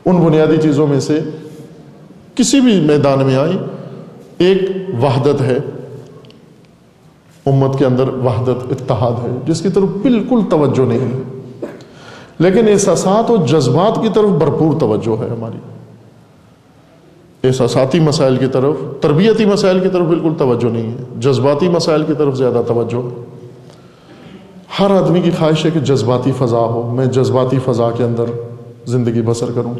उन बुनियादी चीज़ों में से किसी भी मैदान में आई, एक वहदत है उम्मत के अंदर, वहदत इत्तेहाद है, जिसकी तरफ बिल्कुल तवज्जो नहीं है, लेकिन एहसासात और जज्बात की तरफ भरपूर तवज्जो है हमारी। एहसासाती मसाइल की तरफ, तरबियती मसाइल की तरफ बिल्कुल तवज्जो नहीं है, जज्बाती मसाइल की तरफ ज़्यादा तवज्जो है। हर आदमी की ख्वाहिश है कि जज्बाती फ़ज़ा हो, मैं जज्बाती फ़ज़ा के अंदर ज़िंदगी बसर करूँ,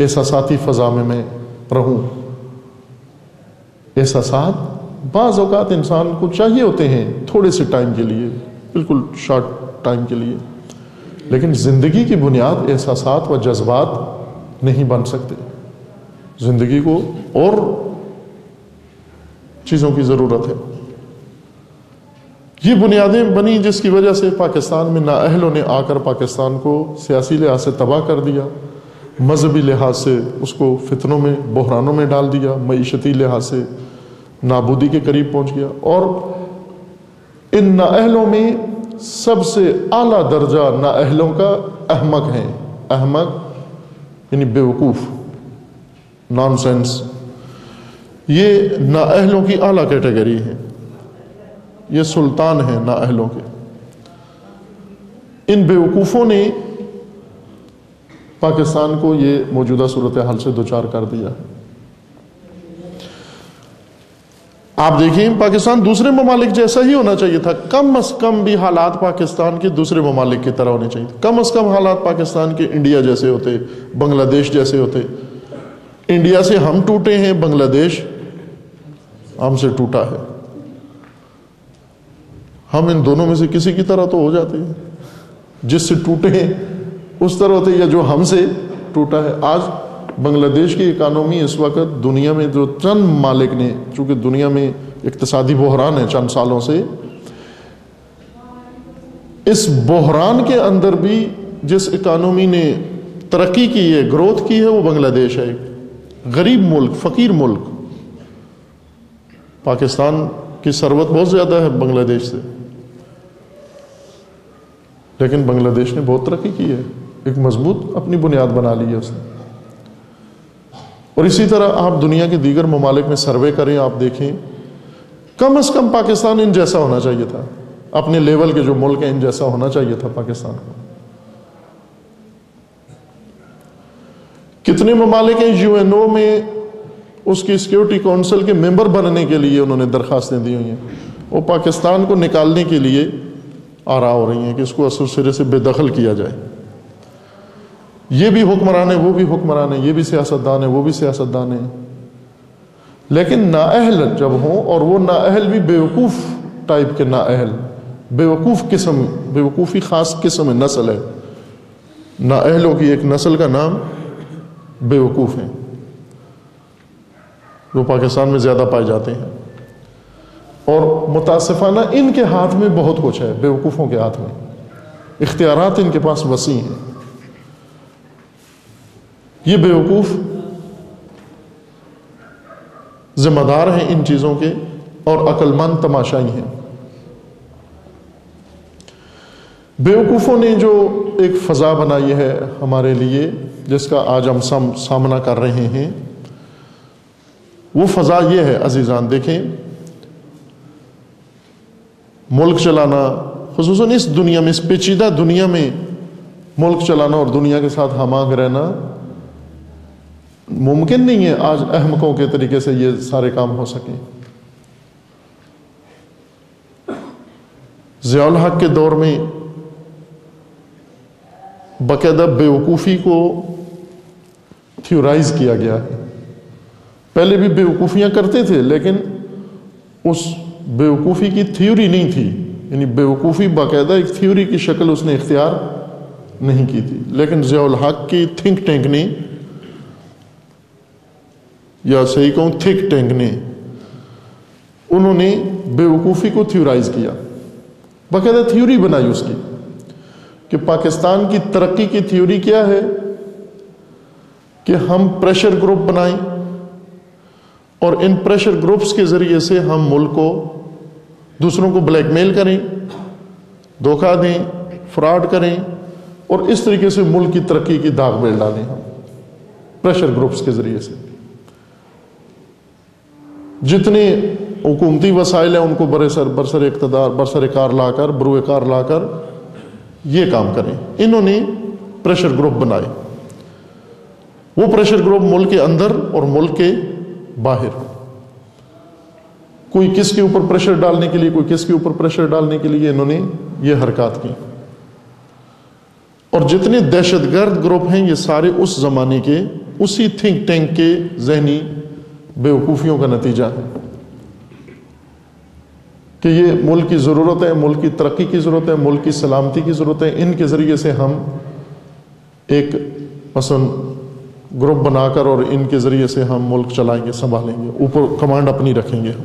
एहसासाती फ़ज़ा में मैं रहूँ। एहसासात बाज़ औक़ात इंसान को चाहिए होते हैं थोड़े से टाइम के लिए, बिल्कुल शॉर्ट टाइम के लिए, लेकिन ज़िंदगी की बुनियाद एहसासात व जज्बात नहीं बन सकते। ज़िंदगी को और चीज़ों की ज़रूरत है। ये बुनियादें बनी जिसकी वजह से पाकिस्तान में नाअहलों ने आकर पाकिस्तान को सियासी लिहाज से तबाह कर दिया, मजहबी लिहाज से उसको फितनों में, बहरानों में डाल दिया, मईशती लिहाज से नाबूदी के करीब पहुँच गया। और इन नाअहलों में सबसे आला दर्जा नाअहलों का अहमक है। अहमक यानी बेवकूफ़, नॉनसेंस, ये नाअहलों की आला कैटेगरी है, ये सुल्तान है नाअहलों के। इन बेवकूफ़ों ने पाकिस्तान को ये मौजूदा सूरत हाल से दुचार कर दिया। आप देखिए पाकिस्तान दूसरे ममालिक जैसा ही होना चाहिए था, कम अज़ कम भी हालात पाकिस्तान के दूसरे ममालिक की तरह होने चाहिए। कम अज़ कम हालात पाकिस्तान के इंडिया जैसे होते, बांग्लादेश जैसे होते। इंडिया से हम टूटे हैं, बांग्लादेश हमसे टूटा है। हम इन दोनों में से किसी की तरह तो हो जाते हैं, जिससे टूटे हैं उस तरह होते, या जो हमसे टूटा है। आज बांग्लादेश की इकानमी इस वक्त दुनिया में जो चंद मालिक ने, चूँकि दुनिया में इक्तिसादी बहरान है चंद सालों से, इस बहरान के अंदर भी जिस इकानमी ने तरक्की की है, ग्रोथ की है, वो बांग्लादेश है। गरीब मुल्क, फ़कीर मुल्क। पाकिस्तान की सरवत बहुत ज़्यादा है बांग्लादेश से, लेकिन बांग्लादेश ने बहुत तरक्की की है, एक मजबूत अपनी बुनियाद बना ली है उसने। और इसी तरह आप दुनिया के दीगर ममालिक में सर्वे करें, आप देखें कम अज़ कम पाकिस्तान इन जैसा होना चाहिए था। अपने लेवल के जो मुल्क हैं इन जैसा होना चाहिए था पाकिस्तान को। कितने ममालिक हैं यूएनओ में उसकी सिक्योरिटी काउंसिल के मेंबर बनने के लिए उन्होंने दरख्वास्तें दी हुई हैं, वो पाकिस्तान को निकालने के लिए आरा हो रही हैं कि इसको असर सिरे से बेदखल किया जाए। ये भी हुक्मरान है, वो भी हुक्मरान है, ये भी सियासतदान है, वो भी सियासतदान है। लेकिन नाअहल जब हों, और वो नाअहल भी बेवकूफ़ टाइप के नाअहल, बेवकूफ़ किस्म, बेवकूफ़ी ख़ास किस्म नस्ल है। नाअहलों की एक नस्ल का नाम बेवकूफ़ हैं, जो पाकिस्तान में ज़्यादा पाए जाते हैं। और मुतासिफ़ाना इनके हाथ में बहुत कुछ है, बेवकूफ़ों के हाथ में इख्तियारात इनके पास वसी हैं। ये बेवकूफ़ जिम्मेदार हैं इन चीज़ों के, और अक्लमंद तमाशाई हैं। बेवकूफ़ों ने जो एक फ़ज़ा बनाई है हमारे लिए, जिसका आज हम सामना कर रहे हैं, वो फ़ज़ा ये है अजीज़ान, देखें मुल्क चलाना, ख़ुसूसन इस दुनिया में, इस पेचीदा दुनिया में मुल्क चलाना और दुनिया के साथ हमांग रहना मुमकिन नहीं है। आज अहमकों के तरीके से ये सारे काम हो सकें। ज़ियाउल हक के दौर में बाकायदा बेवकूफ़ी को थ्योराइज़ किया गया है। पहले भी बेवकूफ़ियाँ करते थे, लेकिन उस बेवकूफ़ी की थ्योरी नहीं थी, यानी बेवकूफ़ी बाकायदा एक थ्योरी की शक्ल उसने इख्तियार नहीं की थी। लेकिन ज़ियाउल हक की थिंक टैंक ने, या सही कहूँ थिंक टैंक ने, उन्होंने बेवकूफ़ी को थ्योराइज़ किया, बाकायदा थ्योरी बनाई उसकी कि पाकिस्तान की तरक्की की थ्योरी क्या है कि हम प्रेशर ग्रुप बनाएं और इन प्रेशर ग्रुप्स के ज़रिए से हम मुल्क को, दूसरों को ब्लैकमेल करें, धोखा दें, फ्रॉड करें, और इस तरीके से मुल्क की तरक्की की दाग बेल डालें हम प्रेशर ग्रुप्स के ज़रिए से। जितने हुकूमती वसाइल हैं उनको बरसर इक़्तिदार, बरसर कार लाकर, बरूए कार लाकर ये काम करें। इन्होंने प्रेशर ग्रुप बनाए, वो प्रेशर ग्रुप मुल्क के अंदर और मुल्क के बाहर, कोई किसके ऊपर प्रेशर डालने के लिए, कोई किसके ऊपर प्रेशर डालने के लिए इन्होंने ये हरकत की। और जितने दहशतगर्द ग्रुप हैं ये सारे उस ज़माने के, उसी थिंक टैंक के जहनी बेवकूफ़ियों का नतीजा है कि ये मुल्क की ज़रूरत है, मुल्क की तरक्की की ज़रूरत है, मुल्क की सलामती की ज़रूरत है, इनके ज़रिए से हम एक पसन ग्रुप बनाकर और इनके ज़रिए से हम मुल्क चलाएंगे, संभालेंगे, ऊपर कमांड अपनी रखेंगे हम।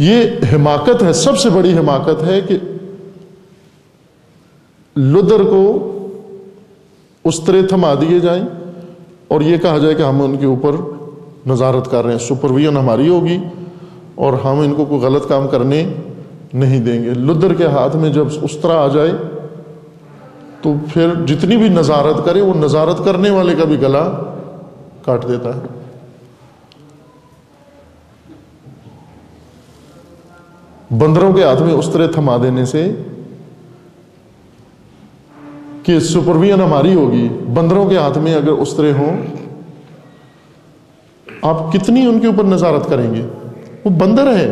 ये हिमाकत है, सबसे बड़ी हिमाकत है कि लुदर को उस तरह थमा दिए जाए और ये कहा जाए कि हम उनके ऊपर नज़ारत कर रहे हैं, सुपरविजन हमारी होगी और हम इनको कोई गलत काम करने नहीं देंगे। लुदर के हाथ में जब उस तरह आ जाए तो फिर जितनी भी नज़ारत करे वो नज़ारत करने वाले का भी गला काट देता है। बंदरों के हाथ में उस तरह थमा देने से कि सुपरविजन हमारी होगी, बंदरों के हाथ में अगर उस तरह हो आप कितनी उनके ऊपर नज़ारत करेंगे, वो बंदर है।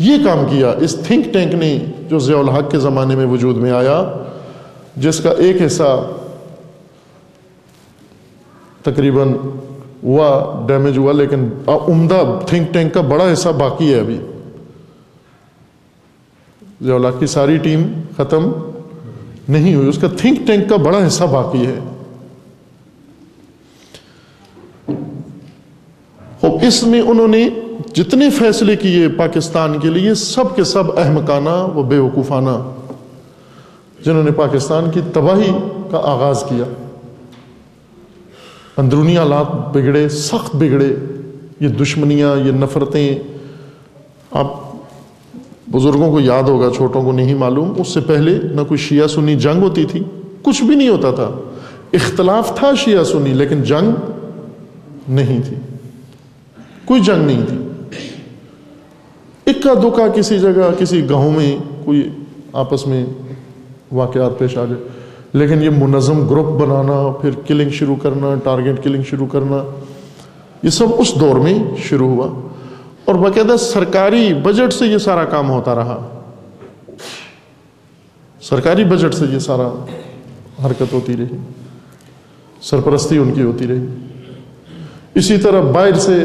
ये काम किया इस थिंक टैंक ने जो ज़ियाउल हक के ज़माने में वजूद में आया, जिसका एक हिस्सा तकरीबन हुआ डैमेज हुआ, लेकिन उम्दा थिंक टैंक का बड़ा हिस्सा बाकी है अभी। ज़ियाउल हक की सारी टीम ख़त्म नहीं हुई, उसका थिंक टैंक का बड़ा हिस्सा बाकी है। और इसमें उन्होंने जितने फैसले किए पाकिस्तान के लिए सब के सब अहमकाना व बेवकूफ़ाना, जिन्होंने पाकिस्तान की तबाही का आगाज़ किया। अंदरूनी हालात बिगड़े, सख्त बिगड़े, ये दुश्मनियाँ, ये नफ़रतें। आप बुज़ुर्गों को याद होगा, छोटों को नहीं मालूम, उससे पहले ना कोई शिया सुन्नी जंग होती थी, कुछ भी नहीं होता था। इख्तलाफ था शिया सुन्नी, लेकिन जंग नहीं थी, कोई जंग नहीं थी। इक्का दुक्का किसी जगह किसी गांव में कोई आपस में वाक़यात पेश आ जाए, लेकिन ये मुनज़म ग्रुप बनाना, फिर किलिंग शुरू करना, टारगेट किलिंग शुरू करना, ये सब उस दौर में शुरू हुआ। और बाकायदा सरकारी बजट से ये सारा काम होता रहा, सरकारी बजट से ये सारा हरकत होती रही, सरपरस्ती उनकी होती रही। इसी तरह बाहर से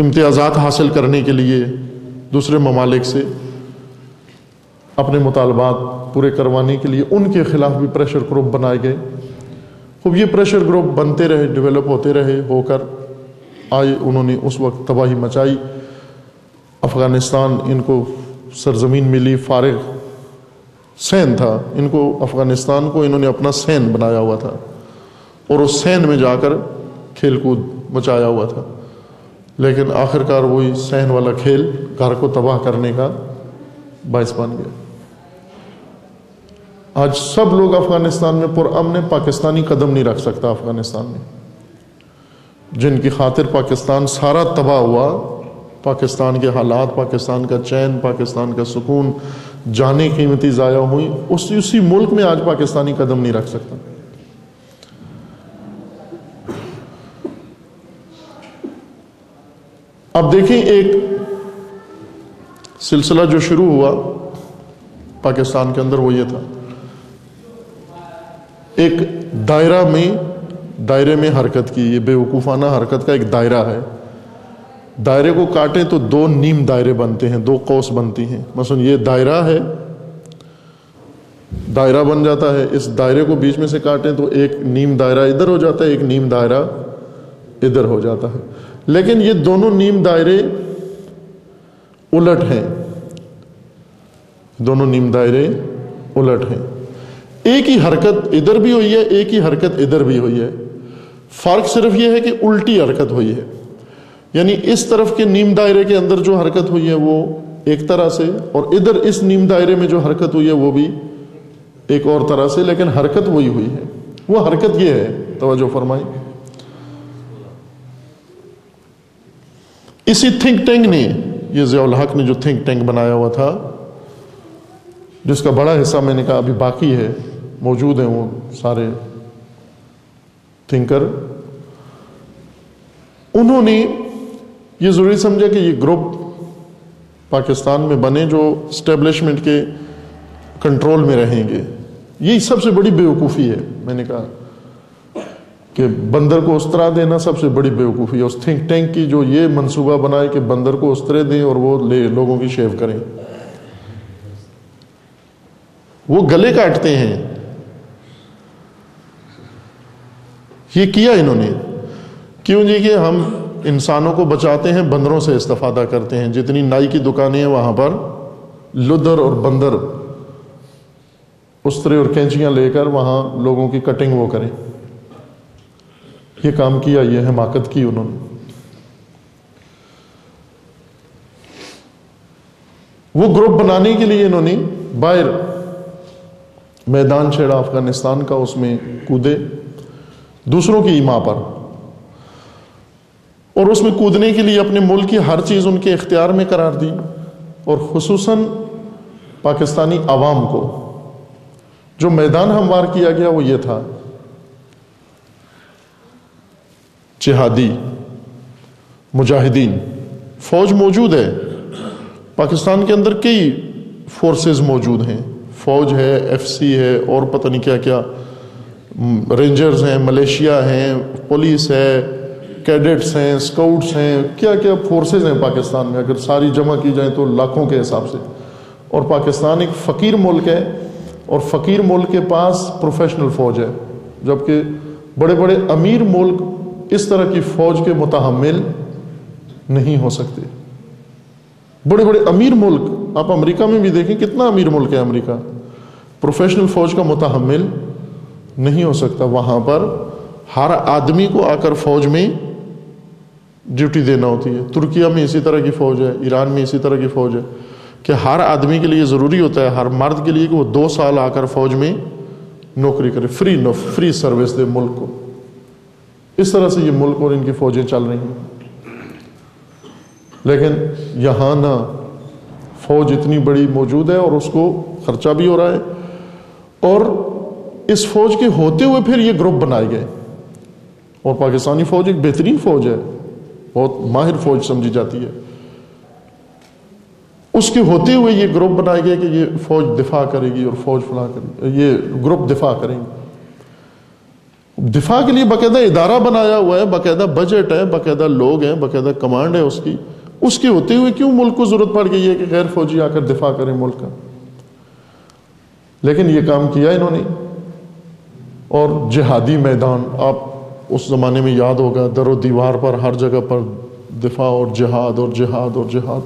इम्तियाज़ात हासिल करने के लिए दूसरे ममालिक से अपने मुतालबात पूरे करवाने के लिए उनके ख़िलाफ़ भी प्रेशर ग्रुप बनाए गए। खूब ये प्रेशर ग्रुप बनते रहे, डेवलप होते रहे, होकर आए। उन्होंने उस वक्त तबाही मचाई, अफ़गानिस्तान इनको सरजमीन मिली, फारिग सैन था, इनको अफ़गानिस्तान को इन्होंने अपना सैन बनाया हुआ था और उस सैन में जाकर खेल कूद मचाया हुआ था। लेकिन आखिरकार वही सहन वाला खेल घर को तबाह करने का बायस बन गया। आज सब लोग अफ़गानिस्तान में पुरअमन है, पाकिस्तानी कदम नहीं रख सकता अफ़गानिस्तान में। जिनकी खातिर पाकिस्तान सारा तबाह हुआ, पाकिस्तान के हालात, पाकिस्तान का चैन, पाकिस्तान का सुकून, जाने कीमती ज़ाया हुई, उसी मुल्क में आज पाकिस्तानी कदम नहीं रख सकता। अब देखें एक सिलसिला जो शुरू हुआ पाकिस्तान के अंदर वो ये था, एक दायरे में हरकत की। ये बेवकूफ़ाना हरकत का एक दायरा है, दायरे को काटें तो दो नीम दायरे बनते हैं, दो कौस बनती हैं। मसलन ये दायरा है, दायरा बन जाता है, इस दायरे को बीच में से काटें तो एक नीम दायरा इधर हो जाता है, एक नीम दायरा इधर हो जाता है। लेकिन ये दोनों नीम दायरे उलट हैं, दोनों नीम दायरे उलट हैं। एक ही हरकत इधर भी हुई है, एक ही हरकत इधर भी हुई है, फ़र्क सिर्फ ये है कि उल्टी हरकत हुई है। यानी इस तरफ के नीम दायरे के अंदर जो हरकत हुई है वो एक तरह से, और इधर इस नीम दायरे में जो हरकत हुई है वो भी एक और तरह से, लेकिन हरकत वही हुई है। वो हरकत ये है, तवज्जो फरमाइए। इसी थिंक टैंक ने, ये ज़ियाउल हक ने जो थिंक टैंक बनाया हुआ था, जिसका बड़ा हिस्सा मैंने कहा अभी बाकी है, मौजूद हैं वो सारे थिंकर, उन्होंने ये ज़रूरी समझा कि ये ग्रुप पाकिस्तान में बने जो इस्टेब्लिशमेंट के कंट्रोल में रहेंगे। यही सबसे बड़ी बेवकूफ़ी है, मैंने कहा कि बंदर को उस तरह देना सबसे बड़ी बेवकूफ़ी है। उस थिंक टैंक की जो ये मंसूबा बनाए कि बंदर को उस तरह दें और वो लोगों की शेव करें, वो गले काटते हैं। ये किया इन्होंने, क्यों जी कि हम इंसानों को बचाते हैं, बंदरों से इस्तेफ़ादा करते हैं। जितनी नाई की दुकानें हैं वहाँ पर लुदर और बंदर उस्तरे और कैंचियाँ लेकर वहाँ लोगों की कटिंग वो करें, ये काम किया, ये हमाकत की उन्होंने। वो ग्रुप बनाने के लिए इन्होंने बाहर मैदान छेड़ा अफगानिस्तान का, उसमें कूदे दूसरों की ईमा पर, और उसमें कूदने के लिए अपने मुल्क की हर चीज़ उनके इख्तियार में करार दी, और खुसूसन पाकिस्तानी आवाम को जो मैदान हमवार किया गया वो ये था जिहादी मुजाहिदीन। फौज मौजूद है पाकिस्तान के अंदर, कई फोर्सेस मौजूद हैं, फौज है, एफसी है, और पता नहीं क्या क्या, रेंजर्स हैं, मलेशिया हैं, पुलिस है, कैडेट्स हैं, स्काउट्स हैं, क्या क्या फोर्सेस हैं पाकिस्तान में। अगर सारी जमा की जाए तो लाखों के हिसाब से। और पाकिस्तान एक फ़कीर मुल्क है, और फ़कीर मुल्क के पास प्रोफेशनल फ़ौज है, जबकि बड़े बड़े अमीर मुल्क इस तरह की फ़ौज के मुतहम्मिल नहीं हो सकते। बड़े बड़े अमीर मुल्क, आप अमेरिका में भी देखें कितना अमीर मुल्क है अमेरिका, प्रोफेशनल फ़ौज का मुतहम्मिल नहीं हो सकता। वहाँ पर हर आदमी को आकर फ़ौज में ड्यूटी देना होती है। तुर्किया में इसी तरह की फ़ौज है, ईरान में इसी तरह की फ़ौज है कि हर आदमी के लिए ज़रूरी होता है, हर मर्द के लिए, कि वो 2 साल आकर फ़ौज में नौकरी करे, फ्री सर्विस दे मुल्क को। इस तरह से ये मुल्क और इनकी फ़ौजें चल रही हैं। लेकिन यहाँ ना फौज इतनी बड़ी मौजूद है और उसको खर्चा भी हो रहा है, और इस फौज के होते हुए फिर ये ग्रुप बनाए गए। और पाकिस्तानी फौज एक बेहतरीन फौज है, बहुत माहिर फौज समझी जाती है। उसके होते हुए ये ग्रुप बनाए गए कि ये फौज दिफा करेगी और फौज फला करेगी, ये ग्रुप दिफा करेंगे। दिफा के लिए बाकायदा इदारा बनाया हुआ है, बाकायदा बजट है, बाकायदा लोग हैं, बाकायदा कमांड है उसकी। उसके होते हुए क्यों मुल्क को जरूरत पड़ गई है कि गैर फौजी आकर दिफा करें मुल्क का? लेकिन ये काम किया इन्होंने। और जिहादी मैदान, आप उस ज़माने में याद होगा, दरो दीवार पर हर जगह पर दिफा और जिहाद और जिहाद और जिहाद,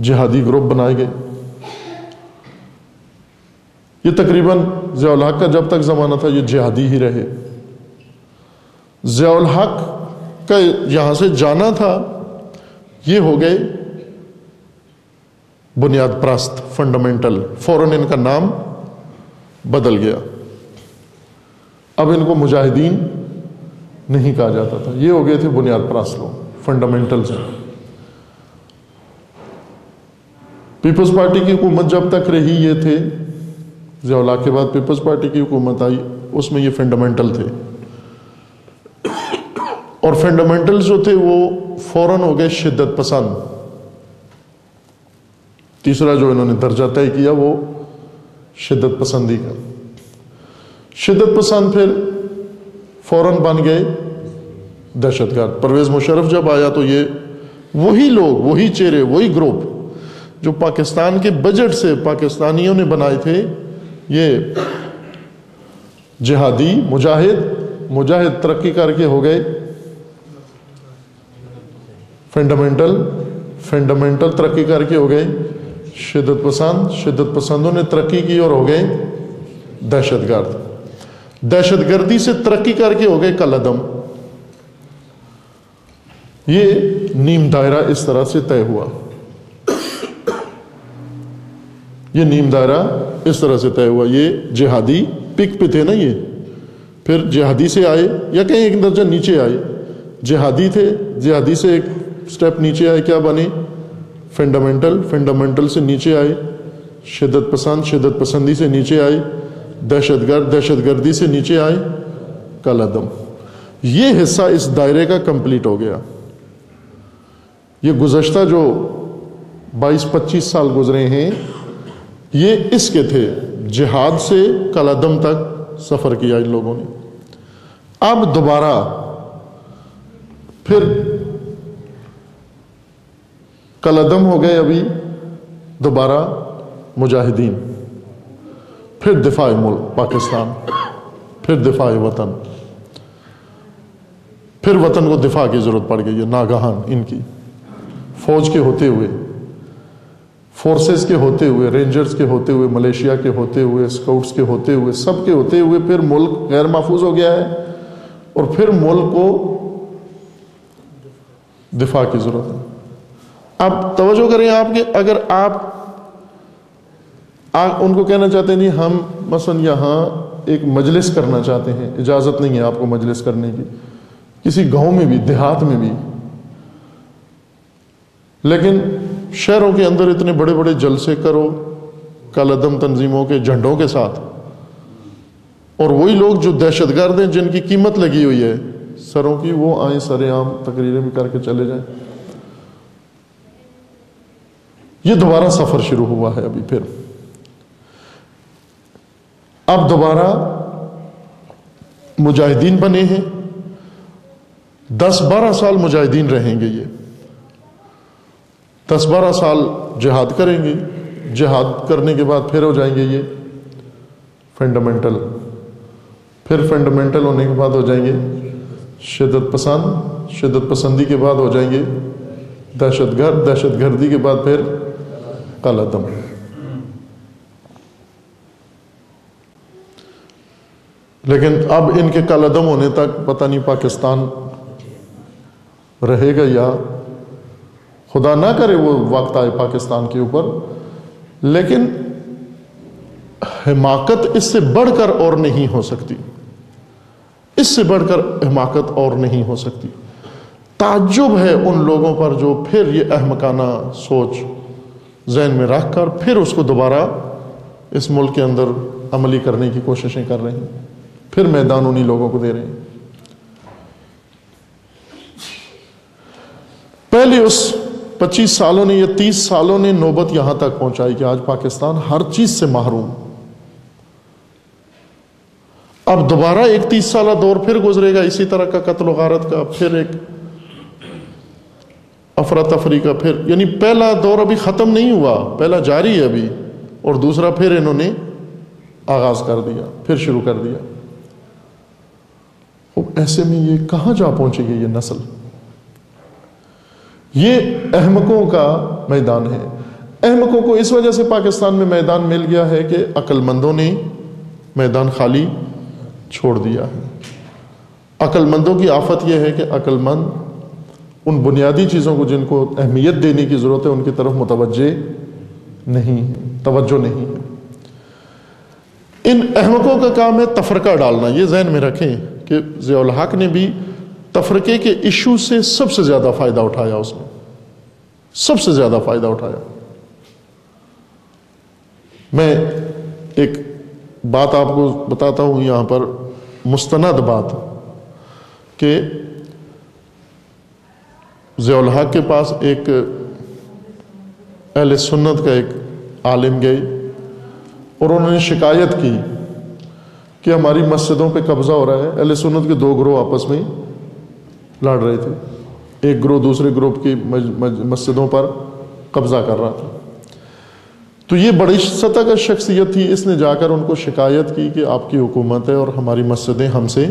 जिहादी ग्रुप बनाए गए। ये तकरीबन ज़ियाउल हक का जब तक ज़माना था ये जिहादी ही रहे। ज़ियाउल हक का यहाँ से जाना था, ये हो गए बुनियाद परस्त, फंडामेंटल, फौरन इनका नाम बदल गया, अब इनको मुजाहिदीन नहीं कहा जाता था, ये हो गए थे बुनियाद परस्त लोग, फंडामेंटल्स। पीपल्स पार्टी की हुकूमत जब तक रही ये थे, ज़ियाउल हक के बाद पीपल्स पार्टी की हुकूमत आई, उसमें ये फंडामेंटल थे। और फंडामेंटल जो थे वो फौरन हो गए शिद्दत पसंद। तीसरा जो इन्होंने दर्जा तय किया वो शिद्दत पसंदी का। शिद्दत पसंद फिर फौरन बन गए दहशतगर्द। परवेज़ मुशर्रफ जब आया तो ये वही लोग, वही चेहरे, वही ग्रुप जो पाकिस्तान के बजट से पाकिस्तानियों ने बनाए थे, ये जिहादी मुजाहिद तरक्की करके हो गए फंडामेंटल तरक्की करके हो गए शिद्दत पसंदों ने तरक्की की और हो गए दहशतगर्द। दहशतगर्दी से तरक्की करके हो गए कलदम। ये नीम दायरा इस तरह से तय हुआ, ये नीम दायरा इस तरह से तय हुआ। ये जिहादी पिक पे थे ना, ये फिर जिहादी से आए, या कहीं एक दर्जा नीचे आए, जिहादी थे, जिहादी से एक स्टेप नीचे आए, क्या बने फंडामेंटल से नीचे आए, शिद्दत पसंदी से नीचे आए, दहशतगर्दी से नीचे आए, कलदम। ये हिस्सा इस दायरे का कंप्लीट हो गया। ये गुज़श्ता जो 22-25 साल गुजरे हैं ये इसके थे, जिहाद से कलदम तक सफ़र किया इन लोगों ने। अब दोबारा फिर कलदम हो गए, अभी दोबारा मुजाहिदीन, फिर दिफाए मुल्क पाकिस्तान, फिर दिफाए वतन। फिर वतन को दिफा की ज़रूरत पड़ गई है नागहान इनकी, फौज के होते हुए, फोर्सेस के होते हुए, रेंजर्स के होते हुए, मलेशिया के होते हुए, स्काउट्स के होते हुए, सब के होते हुए फिर मुल्क गैर महफूज हो गया है और फिर मुल्क को दिफा की ज़रूरत है। अब तवज्जो करें आपके, अगर आप उनको कहना चाहते हैं जी हम मसलन यहाँ एक मजलिस करना चाहते हैं, इजाज़त नहीं है आपको मजलिस करने की किसी गांव में भी, देहात में भी, लेकिन शहरों के अंदर इतने बड़े बड़े जलसे करो कालदम तंजीमों के झंडों के साथ, और वही लोग जो दहशतगर्द हैं जिनकी कीमत लगी हुई है सरों की, वो आए सरेआम तकरीरें भी करके चले जाएं। ये दोबारा सफर शुरू हुआ है अभी फिर, अब दोबारा मुजाहिदीन बने हैं, 10-12 साल मुजाहिदीन रहेंगे, ये 10-12 साल जिहाद करेंगे, जिहाद करने के बाद फिर हो जाएंगे ये फंडामेंटल, फिर फंडामेंटल होने के बाद हो जाएंगे शिद्दत पसंद, शिद्दत पसंदी के बाद हो जाएंगे दहशतगर्द, दहशतगर्दी के बाद फिर काला दम। लेकिन अब इनके काला दम होने तक पता नहीं पाकिस्तान रहेगा या खुदा ना करे वो वक्त आए पाकिस्तान के ऊपर, लेकिन हिमाकत इससे बढ़कर और नहीं हो सकती, इससे बढ़कर हिमाकत और नहीं हो सकती। ताज्जुब है उन लोगों पर जो फिर ये अहमकाना सोच जहन में रख कर फिर उसको दोबारा इस मुल्क के अंदर अमली करने की कोशिशें कर रहे हैं, फिर मैदान उन्हीं लोगों को दे रहे हैं। पहले उस 25 सालों ने या 30 सालों ने नौबत यहां तक पहुंचाई कि आज पाकिस्तान हर चीज से महरूम। अब दोबारा एक 30 साला दौर फिर गुजरेगा इसी तरह का कत्ल गारत का, फिर एक अफरा तफरी का, फिर यानी पहला दौर अभी खत्म नहीं हुआ, पहला जारी है अभी, और दूसरा फिर इन्होंने आगाज कर दिया, फिर शुरू कर दिया। अब ऐसे में ये कहां जा पहुंचेगी ये नस्ल? ये अहमकों का मैदान है। अहमकों को इस वजह से पाकिस्तान में मैदान मिल गया है कि अक्लमंदों ने मैदान खाली छोड़ दिया है। अक्लमंदों की आफत यह है कि अक्लमंद उन बुनियादी चीज़ों को जिनको अहमियत देने की ज़रूरत है उनकी तरफ मुतवज्जे नहीं है, तवज्जो नहीं है। इन अहमकों का काम है तफरका डालना। ये जहन में रखें कि ज़ियाउल हक ने भी तफरके के इशू से सबसे ज्यादा फायदा उठाया, उसने सबसे ज्यादा फायदा उठाया। मैं एक बात आपको बताता हूं यहां पर, मुस्तनद बात, कि ज़ियाउल हक के पास एक अहले सुन्नत का एक आलिम गए और उन्होंने शिकायत की कि हमारी मस्जिदों पे कब्जा हो रहा है। अहले सुन्नत के दो ग्रोह आपस में लड़ रहे थे, एक ग्रोह दूसरे ग्रुप की मस्जिदों पर कब्जा कर रहा था। तो ये बड़ी सतह का शख्सियत थी, इसने जाकर उनको शिकायत की कि आपकी हुकूमत है और हमारी मस्जिदें हमसे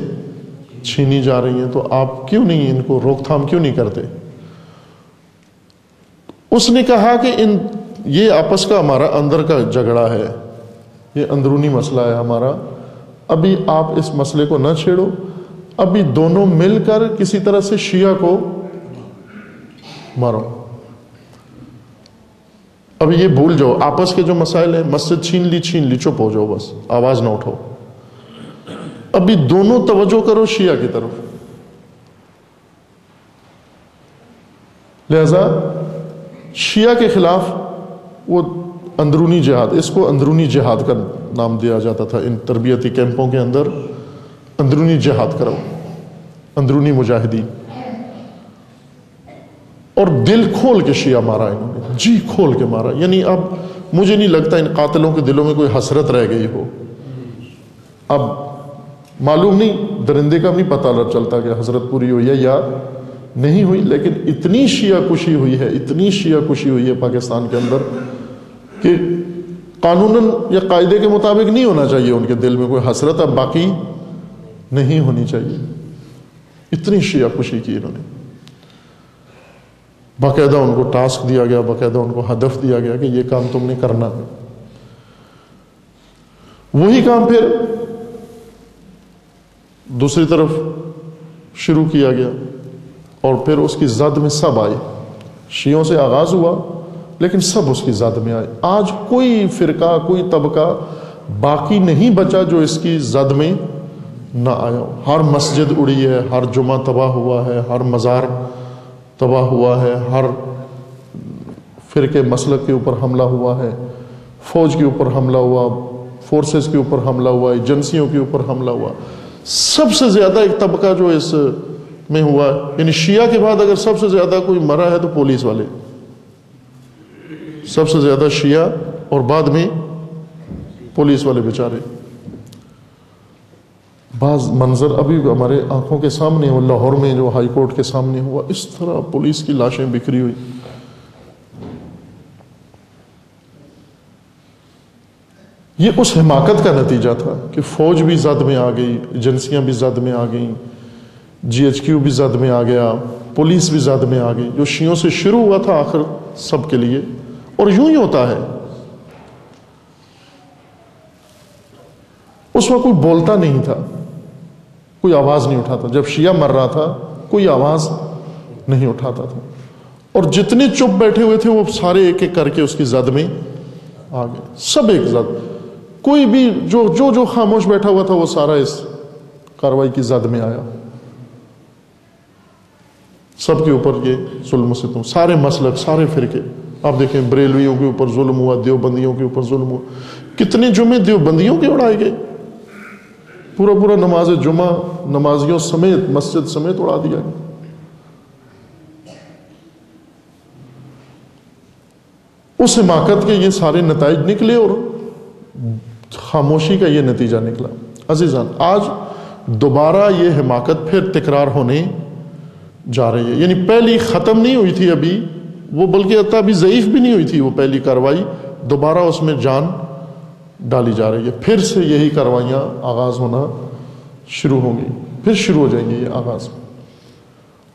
छीनी जा रही हैं, तो आप क्यों नहीं इनको रोकथाम क्यों नहीं करते? उसने कहा कि ये आपस का हमारा अंदर का झगड़ा है, ये अंदरूनी मसला है हमारा, अभी आप इस मसले को ना छेड़ो, अभी दोनों मिलकर किसी तरह से शिया को मारो, अभी ये भूल जाओ आपस के जो मसाइल हैं, मस्जिद छीन ली, चुप हो जाओ बस, आवाज ना उठाओ, अभी दोनों तवज्जो करो शिया की तरफ। लिहाजा शिया के खिलाफ वो अंदरूनी जिहाद, इसको अंदरूनी जिहाद का नाम दिया जाता था। इन तरबियती कैंपों के अंदर अंदरूनी जिहाद करो, अंदरूनी मुजाहिदी, और दिल खोल के शिया मारा इन्होंने, जी खोल के मारा। यानी अब मुझे नहीं लगता इन कातिलों के दिलों में कोई हसरत रह गई हो। अब मालूम नहीं, दरिंदे का नहीं पता चलता कि हसरत पूरी हुई है या नहीं हुई, लेकिन इतनी शिया कुशी हुई है, इतनी शिया कुशी हुई है पाकिस्तान के अंदर कि कानूनन या कायदे के मुताबिक नहीं होना चाहिए उनके दिल में कोई हसरत अब बाकी नहीं होनी चाहिए। इतनी शियाकुशी की इन्होंने। बाकायदा उनको टास्क दिया गया, बाकायदा उनको हदफ दिया गया कि ये काम तुमने करना है। वही काम फिर दूसरी तरफ शुरू किया गया और फिर उसकी जद में सब आए। शियों से आगाज हुआ लेकिन सब उसकी जद में आए। आज कोई फिरका, कोई तबका बाकी नहीं बचा जो इसकी जद में ना आया हो। हर मस्जिद उड़ी है, हर जुमा तबाह हुआ है, हर मज़ार तबाह हुआ है, हर फिरके मसलक के ऊपर हमला हुआ है, फौज के ऊपर हमला हुआ, फोर्सेस के ऊपर हमला हुआ, एजेंसियों के ऊपर हमला हुआ। सबसे ज़्यादा एक तबका जो इस में हुआ है, यानी शिया के बाद अगर सबसे ज़्यादा कोई मरा है तो पुलिस वाले, सबसे ज़्यादा शिया और बाद में पुलिस वाले बेचारे। बाज़ मंजर अभी हमारे आंखों के सामने हो, लाहौर में जो हाई कोर्ट के सामने हुआ, इस तरह पुलिस की लाशें बिखरी हुई। ये उस हिमाकत का नतीजा था कि फौज भी जद में आ गई, एजेंसियां भी जद में आ गईं, GHQ भी जद में आ गया, पुलिस भी जद में आ गई। जो शियों से शुरू हुआ था आखिर सब के लिए, और यूं ही होता है। उस वक्त कोई बोलता नहीं था, कोई आवाज़ नहीं उठाता। जब शिया मर रहा था कोई आवाज़ नहीं उठाता था, और जितने चुप बैठे हुए थे वो सारे एक एक करके उसकी जद में आ गए। सब एक जद, कोई भी जो जो जो खामोश बैठा हुआ था वो सारा इस कार्रवाई की जद में आया। सबके ऊपर ये जुल्म सितम, सारे मसलक, सारे फिरके। आप देखें बरेलवियों के ऊपर जुल्म हुआ, देवबंदियों के ऊपर जुल्म हुआ। कितने जुमे देवबंदियों के उड़ाए गए, पूरा पूरा नमाज जुमा नमाजियों समेत, मस्जिद समेत उड़ा दिया गया। उस हिमाकत के ये सारे नताइज निकले और खामोशी का ये नतीजा निकला। अजीजान, आज दोबारा ये हिमाकत फिर तकरार होने जा रही है। यानी पहली ख़त्म नहीं हुई थी अभी वो, बल्कि अभी ज़ईफ़ भी नहीं हुई थी वो पहली कार्रवाई, दोबारा उसमें जान डाली जा रही है। फिर से यही कार्रवाइयाँ आगाज़ होना शुरू होंगी, फिर शुरू हो जाएंगी ये आगाज़।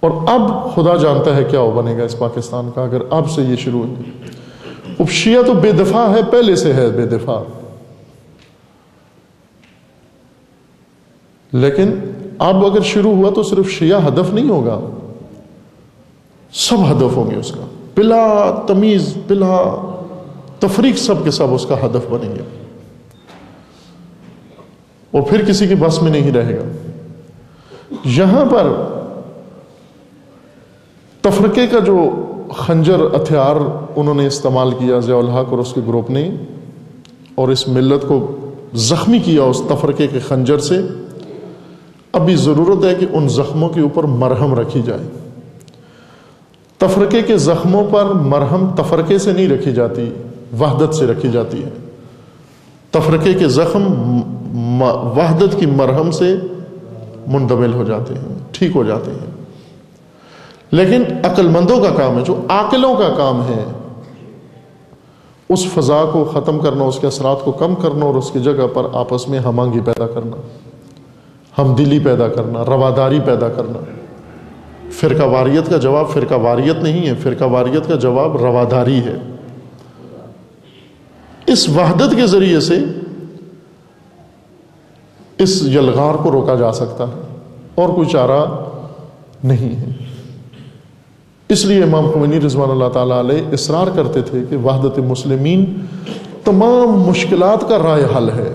और अब खुदा जानता है क्या हो बनेगा इस पाकिस्तान का अगर अब से ये शुरू होगी। अब शिया तो बेदफा है, पहले से है बेदफा, लेकिन अब अगर शुरू हुआ तो सिर्फ शिया हदफ नहीं होगा, सब हदफ होंगे उसका। बिला तमीज़, बिला तफरीक सब के सब उसका हदफ बनेंगे, और फिर किसी की बस में नहीं रहेगा। यहां पर तफरके का जो खंजर हथियार उन्होंने इस्तेमाल किया, ज़ियाउल हक और उसके ग्रुप ने, और इस मिल्लत को जख्मी किया उस तफरके के खंजर से। अभी ज़रूरत है कि उन ज़ख्मों के ऊपर मरहम रखी जाए। तफरके के ज़ख्मों पर मरहम तफरके से नहीं रखी जाती, वहदत से रखी जाती है। तफरके के ज़ख्म वहदत की मरहम से मुंदमिल हो जाते हैं, ठीक हो जाते हैं। लेकिन अक्लमंदों का काम है, जो आकिलों का काम है, उस फ़ज़ा को ख़त्म करना, उसके असरात को कम करना, और उसकी जगह पर आपस में हमांगी पैदा करना, हमदिली पैदा करना, रवादारी पैदा करना। फ़िरका वारियत का जवाब फ़िरका वारियत नहीं है, फ़िरका वारियत का जवाब रवादारी है। इस वहदत के ज़रिए से इस यलगार को रोका जा सकता है, और कोई चारा नहीं है। इसलिए इमाम खुमैनी रज़वानुल्लाह ताला अलैह इसरार करते थे कि वहदत मुस्लिमीन तमाम मुश्किलात का राय हल है,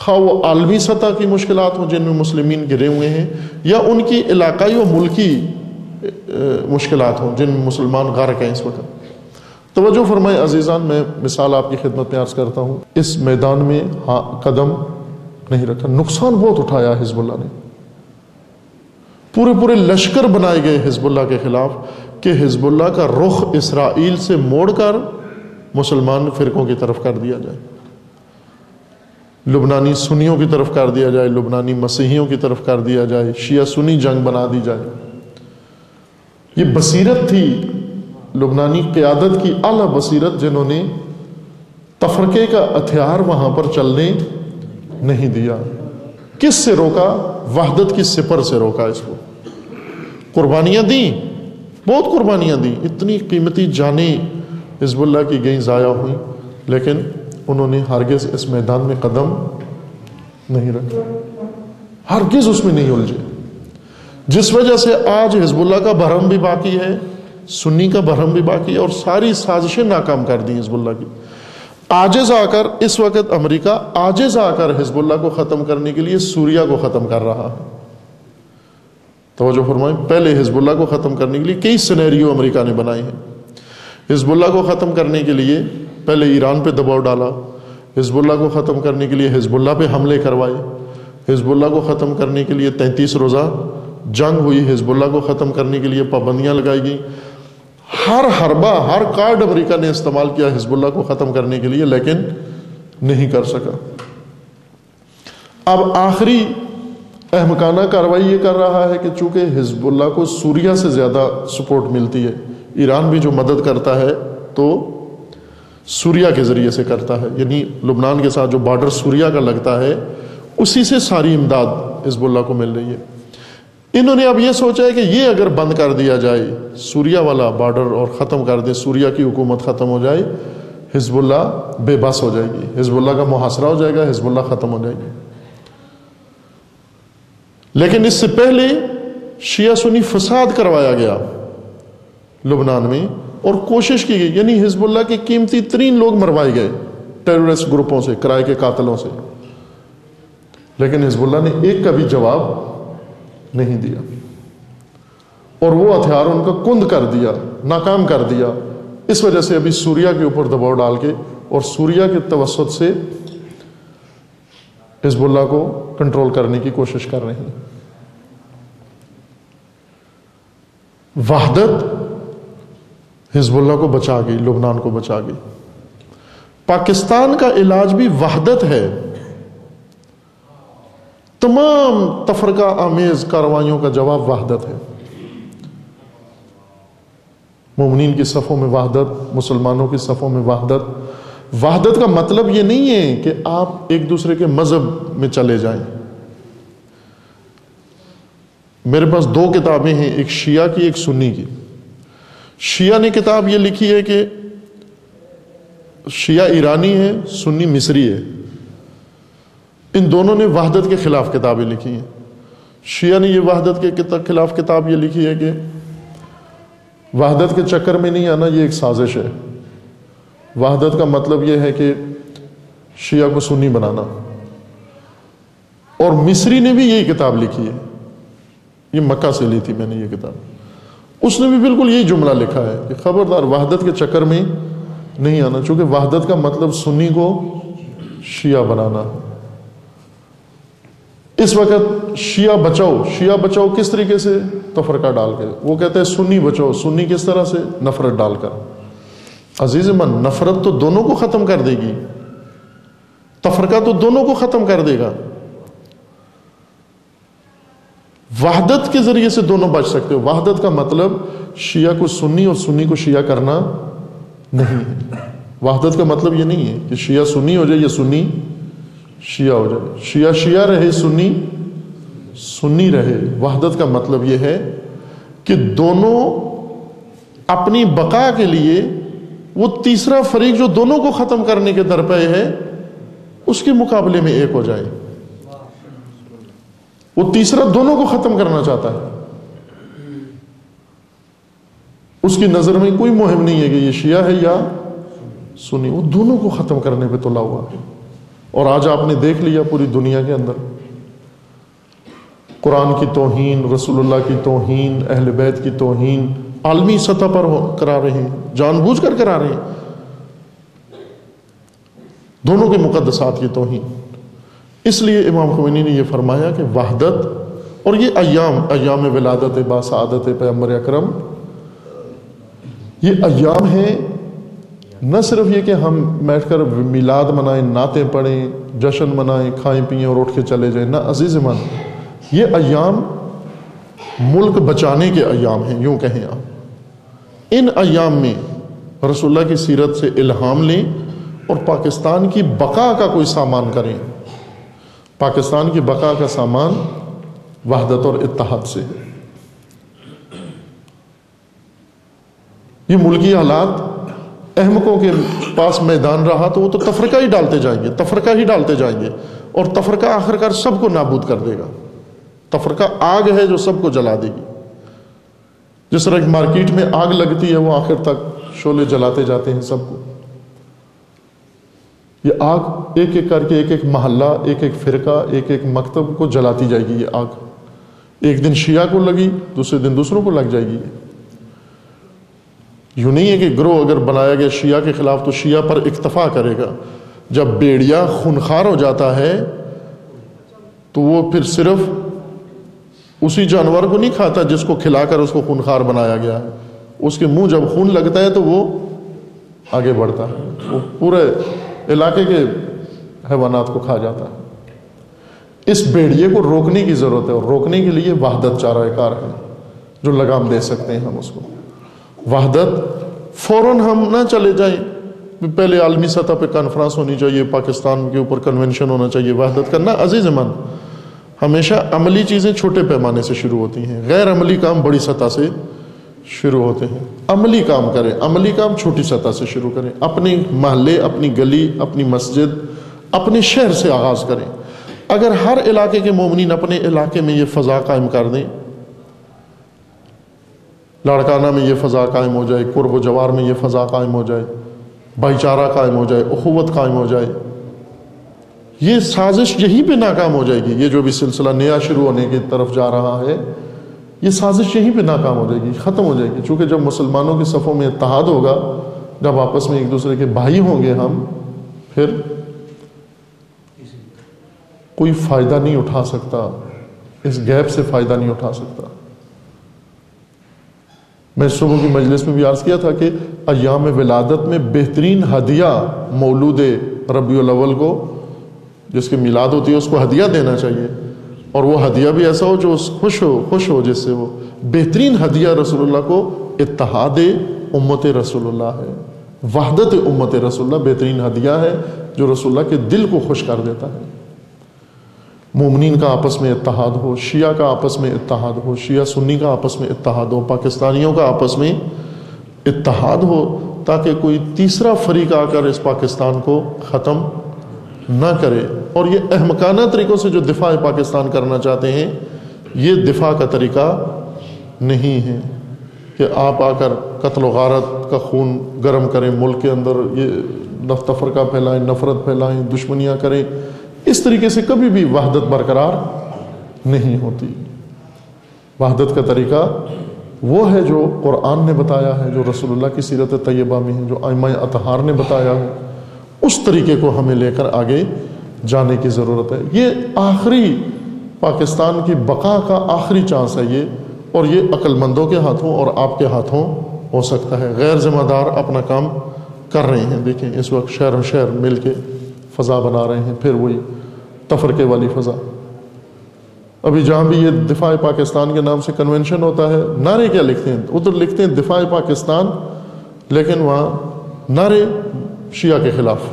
खा वो आलमी सतह की मुश्किलात हों जिनमें मुस्लिमीन गिरे हुए हैं, या उनकी इलाकाई व मुल्की मुश्किलात हों जिनमें मुसलमान गारक हैं इस वक्त। तवज्जो फरमाएं अजीज़ान, मैं मिसाल आपकी खिदमत में अर्ज़ करता हूँ। इस मैदान में कदम नहीं रखा, नुकसान बहुत उठाया हिज़्बुल्लाह ने। पूरे पूरे लश्कर बनाए गए हिज़्बुल्लाह के ख़िलाफ़ कि हिज़्बुल्लाह का रुख इसराइल से मोड़ कर मुसलमान फ़िरक़ों की तरफ कर दिया जाए, लुबनानी सुन्नियों की तरफ कर दिया जाए, लुबनानी मसीहियों की तरफ कर दिया जाए, शिया सुन्नी जंग बना दी जाए। ये बसीरत थी लुबनानी क़यादत की, आला बसीरत, जिन्होंने तफरके का हथियार वहाँ पर चलने नहीं दिया। किस से रोका? वहदत की सिपर से रोका इसको। कुर्बानियाँ दी, बहुत कुर्बानियाँ दी, इतनी कीमती जानें हिज़्बुल्लाह की गई ज़ाया हुई, लेकिन उन्होंने हरगिज़ इस मैदान में कदम नहीं रखा, हरगिज़ उसमें नहीं उलझे, जिस वजह से आज हिज़्बुल्लाह का बहरम भी बाकी है, सुन्नी का बहरम भी बाकी है, और सारी साजिशें नाकाम कर दी हिज़्बुल्लाह की। आजिज़ आकर इस वक्त अमरीका आजिज़ आकर हिज़्बुल्लाह को ख़त्म करने के लिए सूरिया को ख़त्म कर रहा है। तवज्जो फरमाएं, पहले हिज़्बुल्लाह को ख़त्म करने के लिए कई सिनेरियो अमरीका ने बनाए हैं। हिज़्बुल्लाह को ख़त्म करने के लिए पहले ईरान पे दबाव डाला, हिज़्बुल्लाह को ख़त्म करने के लिए हिज़्बुल्लाह पे हमले करवाए, हिज़्बुल्लाह को ख़त्म करने के लिए 33 रोज़ा जंग हुई, हिज़्बुल्लाह को ख़त्म करने के लिए पाबंदियाँ लगाई गई। हर हरबा हर कार्ड अमरीका ने इस्तेमाल किया हिज़्बुल्लाह को ख़त्म करने के लिए, लेकिन नहीं कर सका। अब आखिरी अहमकाना कार्रवाई ये कर रहा है कि चूँकि हिज़्बुल्लाह को सूरिया से ज़्यादा सपोर्ट मिलती है, ईरान भी जो मदद करता है तो सूरिया के ज़रिए से करता है, यानी लुबनान के साथ जो बॉर्डर सूरिया का लगता है उसी से सारी इमदाद हिज़्बुल्लाह को मिल रही है। इन्होंने अब ये सोचा है कि ये अगर बंद कर दिया जाए सूरिया वाला बॉर्डर और ख़त्म कर दे, सूरिया की हुकूमत ख़त्म हो जाए, हिज़्बुल्लाह बेबस हो जाएगी, हिज़्बुल्लाह का मुहासरा हो जाएगा, हिज़्बुल्लाह ख़त्म हो जाएगी। लेकिन इससे पहले शिया सुन्नी फसाद करवाया गया लुबनान में और कोशिश की गई, यानी हिज़्बुल्लाह के कीमती तरीन लोग मरवाए गए टेररिस्ट ग्रुपों से, किराए के कातलों से, लेकिन हिज़्बुल्लाह ने एक का भी जवाब नहीं दिया और वो हथियार उनका कुंद कर दिया, नाकाम कर दिया। इस वजह से अभी सूरिया के ऊपर दबाव डाल के और सूरिया के तवस्सुत से हिज़्बुल्लाह को कंट्रोल करने की कोशिश कर रहे हैं। वहदत हिज़्बुल्लाह को बचा गई, लुबनान को बचा गई। पाकिस्तान का इलाज भी वहदत है। तमाम तफरका आमेज कार्रवाइयों का जवाब वहदत है। मोमिनीन की सफ़ों में वहदत, मुसलमानों की सफ़ों में वहदत। वहदत का मतलब ये नहीं है कि आप एक दूसरे के मज़हब में चले जाएं। मेरे पास 2 किताबें हैं, एक शिया की एक सुन्नी की। शिया ने किताब ये लिखी है कि शिया ईरानी है, सुन्नी मिस्री है। इन दोनों ने वहदत के ख़िलाफ़ किताबें लिखी हैं। शिया ने ये वहदत के ख़िलाफ़ किताब ये लिखी है कि वहदत के चक्कर में नहीं आना, ये एक साजिश है। वहदत का मतलब ये है कि शिया को सुन्नी बनाना। और मिस्री ने भी यही किताब लिखी है, ये मक्का से ली थी मैंने ये किताब, उसने भी बिल्कुल यही जुमला लिखा है कि खबरदार वहदत के चक्कर में नहीं आना, चूँकि वहदत का मतलब सुन्नी को शिया बनाना। इस वक्त शिया बचाओ किस तरीके से? तफरका डाल के। वो कहते हैं सुन्नी बचाओ, सुन्नी किस तरह से? नफरत डालकर। अजीज़ मन, नफरत तो दोनों को ख़त्म कर देगी, तफरका तो दोनों को ख़त्म कर देगा। वहदत के ज़रिए से दोनों बच सकते हो। वहदत का मतलब शिया को सुन्नी और सुन्नी को शिया करना नहीं है। वहदत का मतलब ये नहीं है कि शिया सुन्नी हो जाए या सुन्नी शिया हो जाए, शिया शिया रहे, सुन्नी सुन्नी रहे। वहदत का मतलब ये है कि दोनों अपनी बका के लिए वो तीसरा फरीक जो दोनों को ख़त्म करने के दरपे है, उसके मुकाबले में एक हो जाए। वो तीसरा दोनों को खत्म करना चाहता है, उसकी नजर में कोई मुहिम नहीं है कि ये शिया है या सुन्नी, वो दोनों को खत्म करने पे तुला हुआ है। और आज आपने देख लिया पूरी दुनिया के अंदर कुरान की तौहीन, रसूलुल्लाह की तौहीन, अहले बैत की तौहीन आलमी सतह पर करा रहे हैं, जानबूझ कर करा रहे हैं, दोनों के मुकद्दसात की तौहीन। इसलिए इमाम खुमैनी ने यह फरमाया कि वहदत और ये अय्याम विलादत बासआदत पैगंबर अकरम, ये अय्याम है न सिर्फ ये कि हम बैठकर मिलाद मनाएं, नाते पढ़ें, जश्न मनाएं, खाएं पिएं और उठ के चले जाएं, ना अजीज़ मन, ये अय्याम मुल्क बचाने के अय्याम हैं, यूँ कहें आप। इन अय्याम में रसूलुल्लाह की सीरत से इल्हाम लें और पाकिस्तान की बका का कोई सामान करें। पाकिस्तान की बका का सामान वहदत और इत्तेहाद से है। ये मुल्की हालात अहमकों के पास मैदान रहा तो वो तो तफरका ही डालते जाएंगे, तफरका ही डालते जाएंगे, और तफरका आखिरकार सबको नाबूद कर देगा। तफरका आग है जो सबको जला देगी। जिस तरह मार्केट में आग लगती है वो आखिर तक शोले जलाते जाते हैं सबको। ये आग एक एक करके एक एक महल्ला, एक एक फिरका, एक एक मकतब को जलाती जाएगी। ये आग एक दिन शिया को लगी, दूसरे दिन दूसरों को लग जाएगी। यूँ नहीं है कि ग्रोह अगर बनाया गया शिया के खिलाफ तो शिया पर इक्तफा करेगा। जब बेड़िया खूनखार हो जाता है तो वो फिर सिर्फ उसी जानवर को नहीं खाता जिसको खिलाकर उसको खूनखार बनाया गया है। उसके मुंह जब खून लगता है तो वो आगे बढ़ता है, वो पूरे इलाके के हैवानात को खा जाता है। इस बेड़िए को रोकने की ज़रूरत है, और रोकने के लिए वहदत चाराकार है जो लगाम दे सकते हैं हम उसको। वहदत, फ़ौरन हम ना चले जाएं, पहले आलमी सतह पर कॉन्फ्रेंस होनी चाहिए, पाकिस्तान के ऊपर कन्वेंशन होना चाहिए। वहदत करना अज़ीज़मन हमेशा अमली चीज़ें छोटे पैमाने से शुरू होती हैं, गैर अमली काम बड़ी सतह से शुरू होते हैं। अमली काम करें, अमली काम छोटी सतह से शुरू करें। अपने महल्ले, अपनी गली, अपनी मस्जिद, अपने शहर से आगाज़ करें। अगर हर इलाके के मोमिन अपने इलाके में ये फ़ज़ा कायम कर दें, लाड़काना में ये फ़ज़ा कायम हो जाए, कुर्ब व जवार में ये फ़ज़ा कायम हो जाए, भाईचारा कायम हो जाए, अख़ुव्वत कायम हो जाए, ये साजिश यहीं पर नाकाम हो जाएगी। ये जो भी सिलसिला नया शुरू होने की तरफ जा रहा है, ये साजिश यहीं पे नाकाम हो जाएगी, ख़त्म हो जाएगी। चूँकि जब मुसलमानों के सफ़ों में इत्तेहाद होगा, जब आपस में एक दूसरे के भाई होंगे हम, फिर कोई फ़ायदा नहीं उठा सकता, इस गैप से फ़ायदा नहीं उठा सकता। मैं सुबह की मजलिस में भी अर्ज़ किया था कि अय्याम विलादत में बेहतरीन हदिया मौलूद रबीउल अव्वल को, जिसकी मिलाद होती है, उसको हदिया देना चाहिए। और वो हदिया भी ऐसा हो जो खुश हो जिससे वो बेहतरीन हदिया रसूलुल्लाह को इत्तहादे उम्मते रसूलुल्लाह है, वहदते उम्मते रसूलुल्लाह बेहतरीन हदिया है जो रसूलुल्लाह के दिल को खुश कर देता है। मोमिनीन का आपस में इत्तहाद हो, शिया का आपस में इत्तहाद हो, शिया सुन्नी का आपस में इत्तहाद हो, पाकिस्तानियों का आपस में इत्तहाद हो, ताकि कोई तीसरा फरीक आकर इस पाकिस्तान को ख़त्म ना करे। और ये अहमकाना तरीक़ों से जो दिफा पाकिस्तान करना चाहते हैं, ये दिफा का तरीक़ा नहीं है कि आप आकर कत्ल गारत का खून गर्म करें मुल्क के अंदर, ये तफरका फैलाएं, नफरत फैलाएं, दुश्मनियाँ करें। इस तरीके से कभी भी वहदत बरकरार नहीं होती। वहदत का तरीक़ा वो है जो कुरान ने बताया है, जो रसूलुल्लाह की सीरत तय्यबा में है, जो आइम्मा अतहार ने बताया है। उस तरीके को हमें लेकर आगे जाने की ज़रूरत है। ये आखिरी पाकिस्तान की बका का आखिरी चांस है ये, और ये अक्लमंदों के हाथों और आपके हाथों हो सकता है। गैर ज़िम्मेदार अपना काम कर रहे हैं। देखें, इस वक्त शहर शहर मिल के फ़ज़ा बना रहे हैं, फिर वही तफरक़े वाली फ़ज़ा। अभी जहाँ भी ये दिफा पाकिस्तान के नाम से कन्वेंशन होता है, नारे क्या लिखते हैं, उधर लिखते हैं दिफा पाकिस्तान, लेकिन वहाँ नारे शिया के खिलाफ।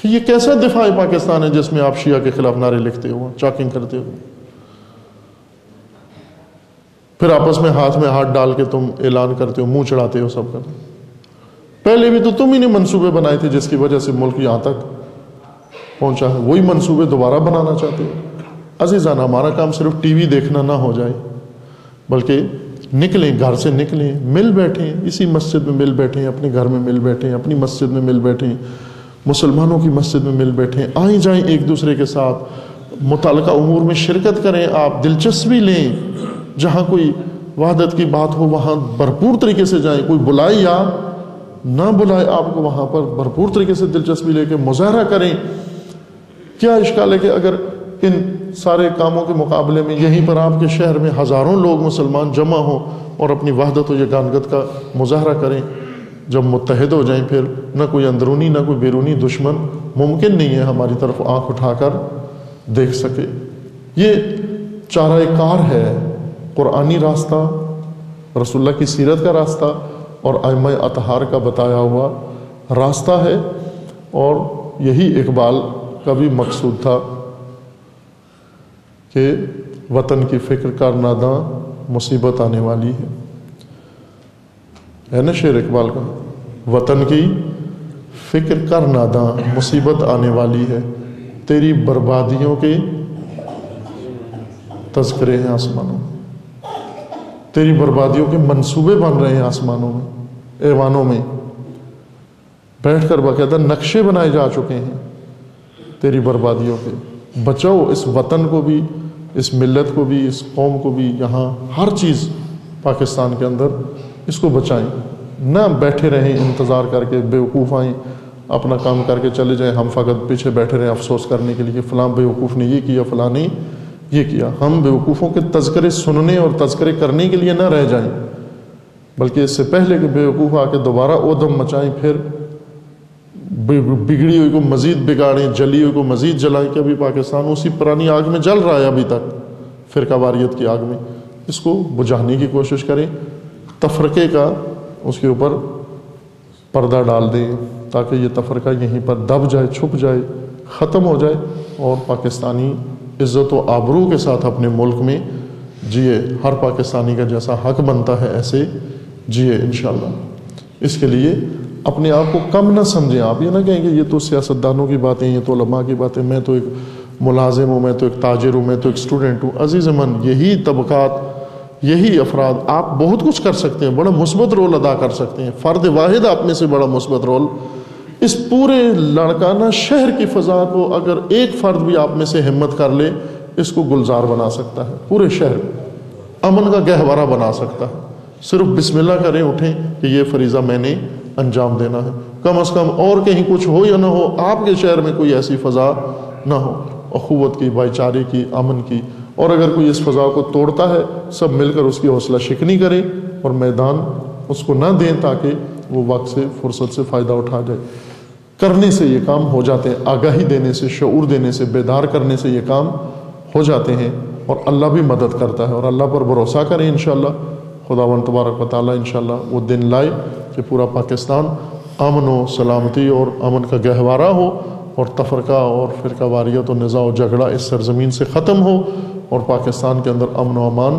कि ये कैसा दिफा पाकिस्तान है जिसमें आप शिया के खिलाफ नारे लिखते हो, चाकिंग करते हो, फिर आपस में हाथ में हाथ डाल के तुम ऐलान करते हो, मुंह चढ़ाते हो सब कर। पहले भी तो तुम ही ने मंसूबे बनाए थे जिसकी वजह से मुल्क यहाँ तक पहुँचा है, वही मंसूबे दोबारा बनाना चाहते हो। अजीज़ान, हमारा काम सिर्फ टीवी देखना ना हो जाए, बल्कि निकलें, घर से निकलें, मिल बैठें, इसी मस्जिद में मिल बैठें, अपने घर में मिल बैठें, अपनी मस्जिद में मिल बैठें, मुसलमानों की मस्जिद में मिल बैठें, आएँ जाएँ एक दूसरे के साथ, मुतल्लिक़ा उमूर में शिरकत करें, आप दिलचस्पी लें। जहाँ कोई वहदत की बात हो वहाँ भरपूर तरीके से जाएँ, कोई बुलाए या ना बुलाए आपको, वहाँ पर भरपूर तरीके से दिलचस्पी लेके मुज़ाहरा करें। क्या इश्काल है कि अगर इन सारे कामों के मुकाबले में यहीं पर आपके शहर में हज़ारों लोग मुसलमान जमा हों और अपनी वहदत व यगानगत का मुजाहरा करें? जब मुत्तहद हो जाएं फिर ना कोई अंदरूनी ना कोई बैरूनी दुश्मन मुमकिन नहीं है हमारी तरफ आँख उठाकर देख सके। ये चारा-ए-कार है, कुरानी रास्ता, रसूलुल्लाह की सीरत का रास्ता और आइम्माए अतहार का बताया हुआ रास्ता है, और यही इकबाल का भी मकसूद था कि वतन की फ़िक्र कर नादां मुसीबत आने वाली है। है ना शेर इकबाल का, वतन की फिक्र कर नादां मुसीबत आने वाली है, तेरी बर्बादियों के तस्करे हैं आसमानों में, तेरी बर्बादियों के मंसूबे बन रहे हैं आसमानों में, ऐवानों में बैठकर बाकायदा नक्शे बनाए जा चुके हैं तेरी बर्बादियों के। बचाओ इस वतन को भी, इस मिल्लत को भी, इस कौम को भी, यहाँ हर चीज़ पाकिस्तान के अंदर इसको बचाएं, ना बैठे रहें इंतज़ार करके, बेवकूफ़ आएँ अपना काम करके चले जाएं, हम फ़कत पीछे बैठे रहें अफसोस करने के लिए, फ़लाँ बेवकूफ़ ने ये किया, फ़लाँ ने ये किया। हम बेवकूफ़ों के तज़करे सुनने और तज़करे करने के लिए ना रह जाएं, बल्कि इससे पहले कि बेवकूफ़ आके दोबारा ओ दम मचाएँ, फिर बिगड़ी हुई को मज़ीद बिगाड़ें, जली हुई को मज़ीद जलाएँ कि अभी पाकिस्तान उसी पुरानी आग में जल रहा है अभी तक, फ़िरकावारियत की आग में। इसको बुझाने की कोशिश करें, तफरक़े का उसके ऊपर पर्दा डाल दें ताकि ये तफरक़ा यहीं पर दब जाए, छुप जाए, ख़त्म हो जाए और पाकिस्तानी इज़्ज़त व आबरू के साथ अपने मुल्क में जिए। हर पाकिस्तानी का जैसा हक बनता है ऐसे जिए इंशाअल्लाह। इसके लिए अपने आप को कम ना समझें, आप ये ना कहेंगे ये तो सियासतदानों की बातें, ये तो उलमा की बातें, मैं तो एक मुलाजिम हूँ, मैं तो एक ताजिर हूँ, मैं तो एक स्टूडेंट हूँ। अज़ीज़ मन, यही तबक़ात, यही अफराद, आप बहुत कुछ कर सकते हैं, बड़ा मुस्बत रोल अदा कर सकते हैं। फ़र्द वाहिद आप में से बड़ा मुस्बत रोल इस पूरे लड़काना शहर की फ़ज़ा को अगर एक फ़र्द भी आप में से हिम्मत कर ले, इसको गुलजार बना सकता है, पूरे शहर अमन का गहवारा बना सकता है। सिर्फ बिस्मिल्लाह करें, उठें कि ये फरीज़ा मैंने अंजाम देना है। कम अज़ कम और कहीं कुछ हो या ना हो, आपके शहर में कोई ऐसी फ़ज़ा ना हो, अख़ुव्वत की, भाईचारे की, अमन की। और अगर कोई इस फ़ज़ा को तोड़ता है, सब मिलकर उसकी हौसला शिकनी करें और मैदान उसको ना दें ताकि वो वक्त से, फुर्सत से फ़ायदा उठा जाए। करने से ये काम हो जाते हैं, आगाही देने से, शऊर देने से, बेदार करने से ये काम हो जाते हैं और अल्लाह भी मदद करता है। और अल्लाह पर भरोसा करें, इंशाअल्लाह खुदावंद तबारक व तआला इंशाअल्लाह वो दिन लाए कि पूरा पाकिस्तान अमन व सलामती और अमन का गहवारा हो और तफरका और फ़िरकावारियत और निज़ा और झगड़ा इस सरज़मीन से ख़त्म हो और पाकिस्तान के अंदर अमन व अमान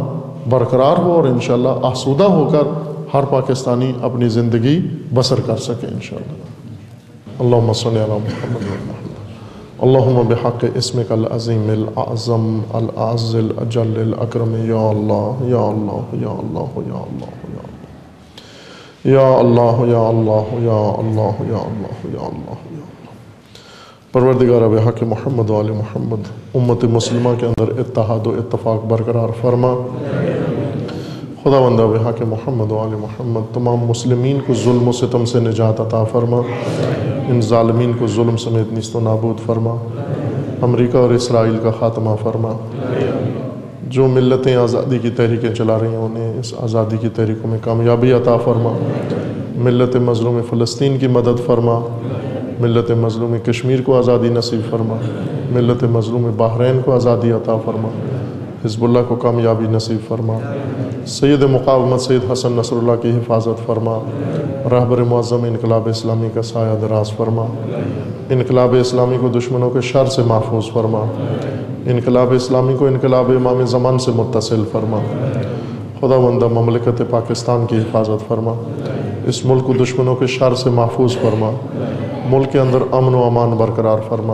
बरकरार हो और इंशाअल्लाह आसूदा होकर हर पाकिस्तानी अपनी ज़िंदगी बसर कर सके इंशाअल्लाह। अल्लाहुम्मा सल्लि अला मुहम्मद व अला आलिहि। अल्लाहुम्मा बिहक़्क़ि इस्मिकल अज़ीमिल अअज़म अल अज़िल अजलिल अकरम। या अल्लाह या अल्लाह या अल्लाह या अल्लाह या अल्लाह या अल्लाह या अल्लाह या अल्लाह या अल्लाह। परवरदिगार बहक़ मोहम्मद वाले मोहम्मद उम्मत मुस्लिमा के अंदर इत्तहाद व इत्तफ़ाक़ बरकरार फरमा। खुदावंदा बहक़ मोहम्मद वाले मोहम्मद तमाम मुस्लिमीन को जुल्म व सितम से निजात अता फरमा, इन ज़ालिमीन को जुल्म समेत निस्तो नाबूद फरमा, अमरीका और इसराइल का ख़ात्मा फरमा। जो मिलतें आज़ादी की तहरीकें चला रही हैं उन्हें इस आज़ादी की तहरीकों में कामयाबी अता फरमा। मिलत मज़लूम फ़लस्तीन की मदद फरमा, मिलत मज़लूम कश्मीर को आज़ादी नसीब फरमा, मिलत मज़लूम बहरीन को आज़ादी अता फरमा, हिज़्बुल्लाह को कामयाबी नसीब फरमा, सैयद मुक़ावमत सैयद हसन नसरुल्लाह की हिफाजत फरमा, रहबर मुअज़्ज़म इनकलाब इस्लामी का साया दराज फरमा, इनकलाब इस्लामी को दुश्मनों के शर से महफूज फरमा, इनकलाब इस्लामी को इनकलाब इमाम ज़मान से मुत्तसिल फरमा। खुदावंदा ममलिकत पाकिस्तान की हिफाजत फरमा, इस मुल्क को दुश्मनों के शर से महफूज फरमा, मुल्क के अंदर अमन व अमान बरकरार फरमा,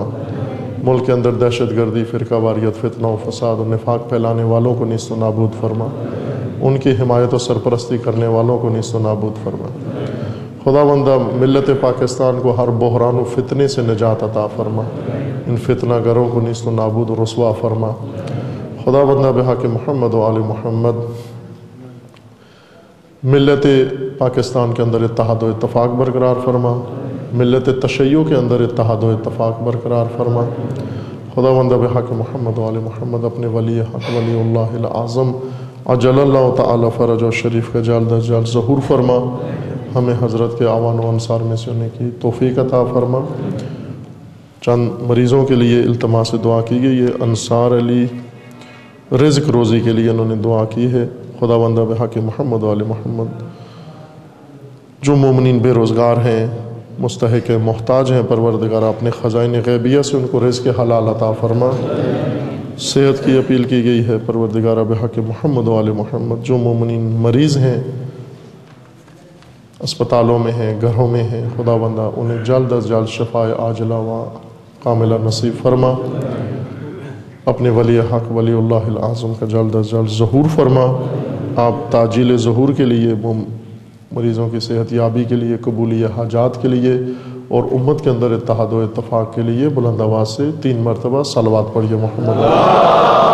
मुल्क के अंदर दहशत गर्दी, फ़िरका वारियत, फितना व फसाद और निफाक फैलाने वालों को निस्तो नाबूद फरमा, उनकी हिमायत और सरपरस्ती करने वालों को निस्तो नाबूद फरमा। खुदावंदा मिल्लत पाकिस्तान को हर बहरान व फितने से निजात अता फरमा, इन फितना गरों को निस्तो नाबूद और रुसवा फरमा। खुदावंदा बिहाक़ मोहम्मद व आल मोहम्मद मिल्लत पाकिस्तान के अंदर इत्तहाद व इत्तफ़ाक़ बरकरार फरमा, मिल्लत तशय्यो के अंदर इत्तहाद व इत्तफ़ाक़ बरकरार फरमा। खुदावंद बिहक़ मोहम्मद वाले मोहम्मद अपने वली हक़ वलीउल्लाह अल आज़म अजलल्लाहु तआला फ़रज और शरीफ़ का जल्द अज जल्द ज़हूर फरमा। हमें हज़रत के आवान व अंसार में से होने की तौफ़ीक़ अता फरमा। चंद मरीज़ों के लिए इल्तमास दुआ की गई है, अंसार अली रिज़्क़ रोज़ी के लिए उन्होंने दुआ की है। खुदावंद बिहक़ मोहम्मद वाले मोहम्मद जो मोमिनीन बेरोज़गार हैं, मुस्तहिक़ मोहताज हैं, परवरदिगार अपने ख़ज़ाइन ग़ैबिया से उनको रिज़्क़ हलाल अता फरमा। सेहत की अपील की गई है, परवरदिगार बिहक़ मोहम्मद वाले मोहम्मद जो मोमिनीन मरीज़ हैं अस्पतालों में हैं, घरों में हैं, खुदा बंदा उन्हें जल्द अज जल्द शफाए आजला व कामिला नसीब फरमा। अपने वली हक वलीउल्लाहिल आज़म का जल्द अज जल्द ज़हूर फरमा। आप ताजील ज़हूर के लिए, मरीज़ों की सेहत याबी के लिए, कबूली हाजात के लिए और उम्मत के अंदर इत्तेहाद व इत्तेफाक के लिए बुलंद आवाज़ से 3 मरतबा सलावत पढ़िए मोहम्मद।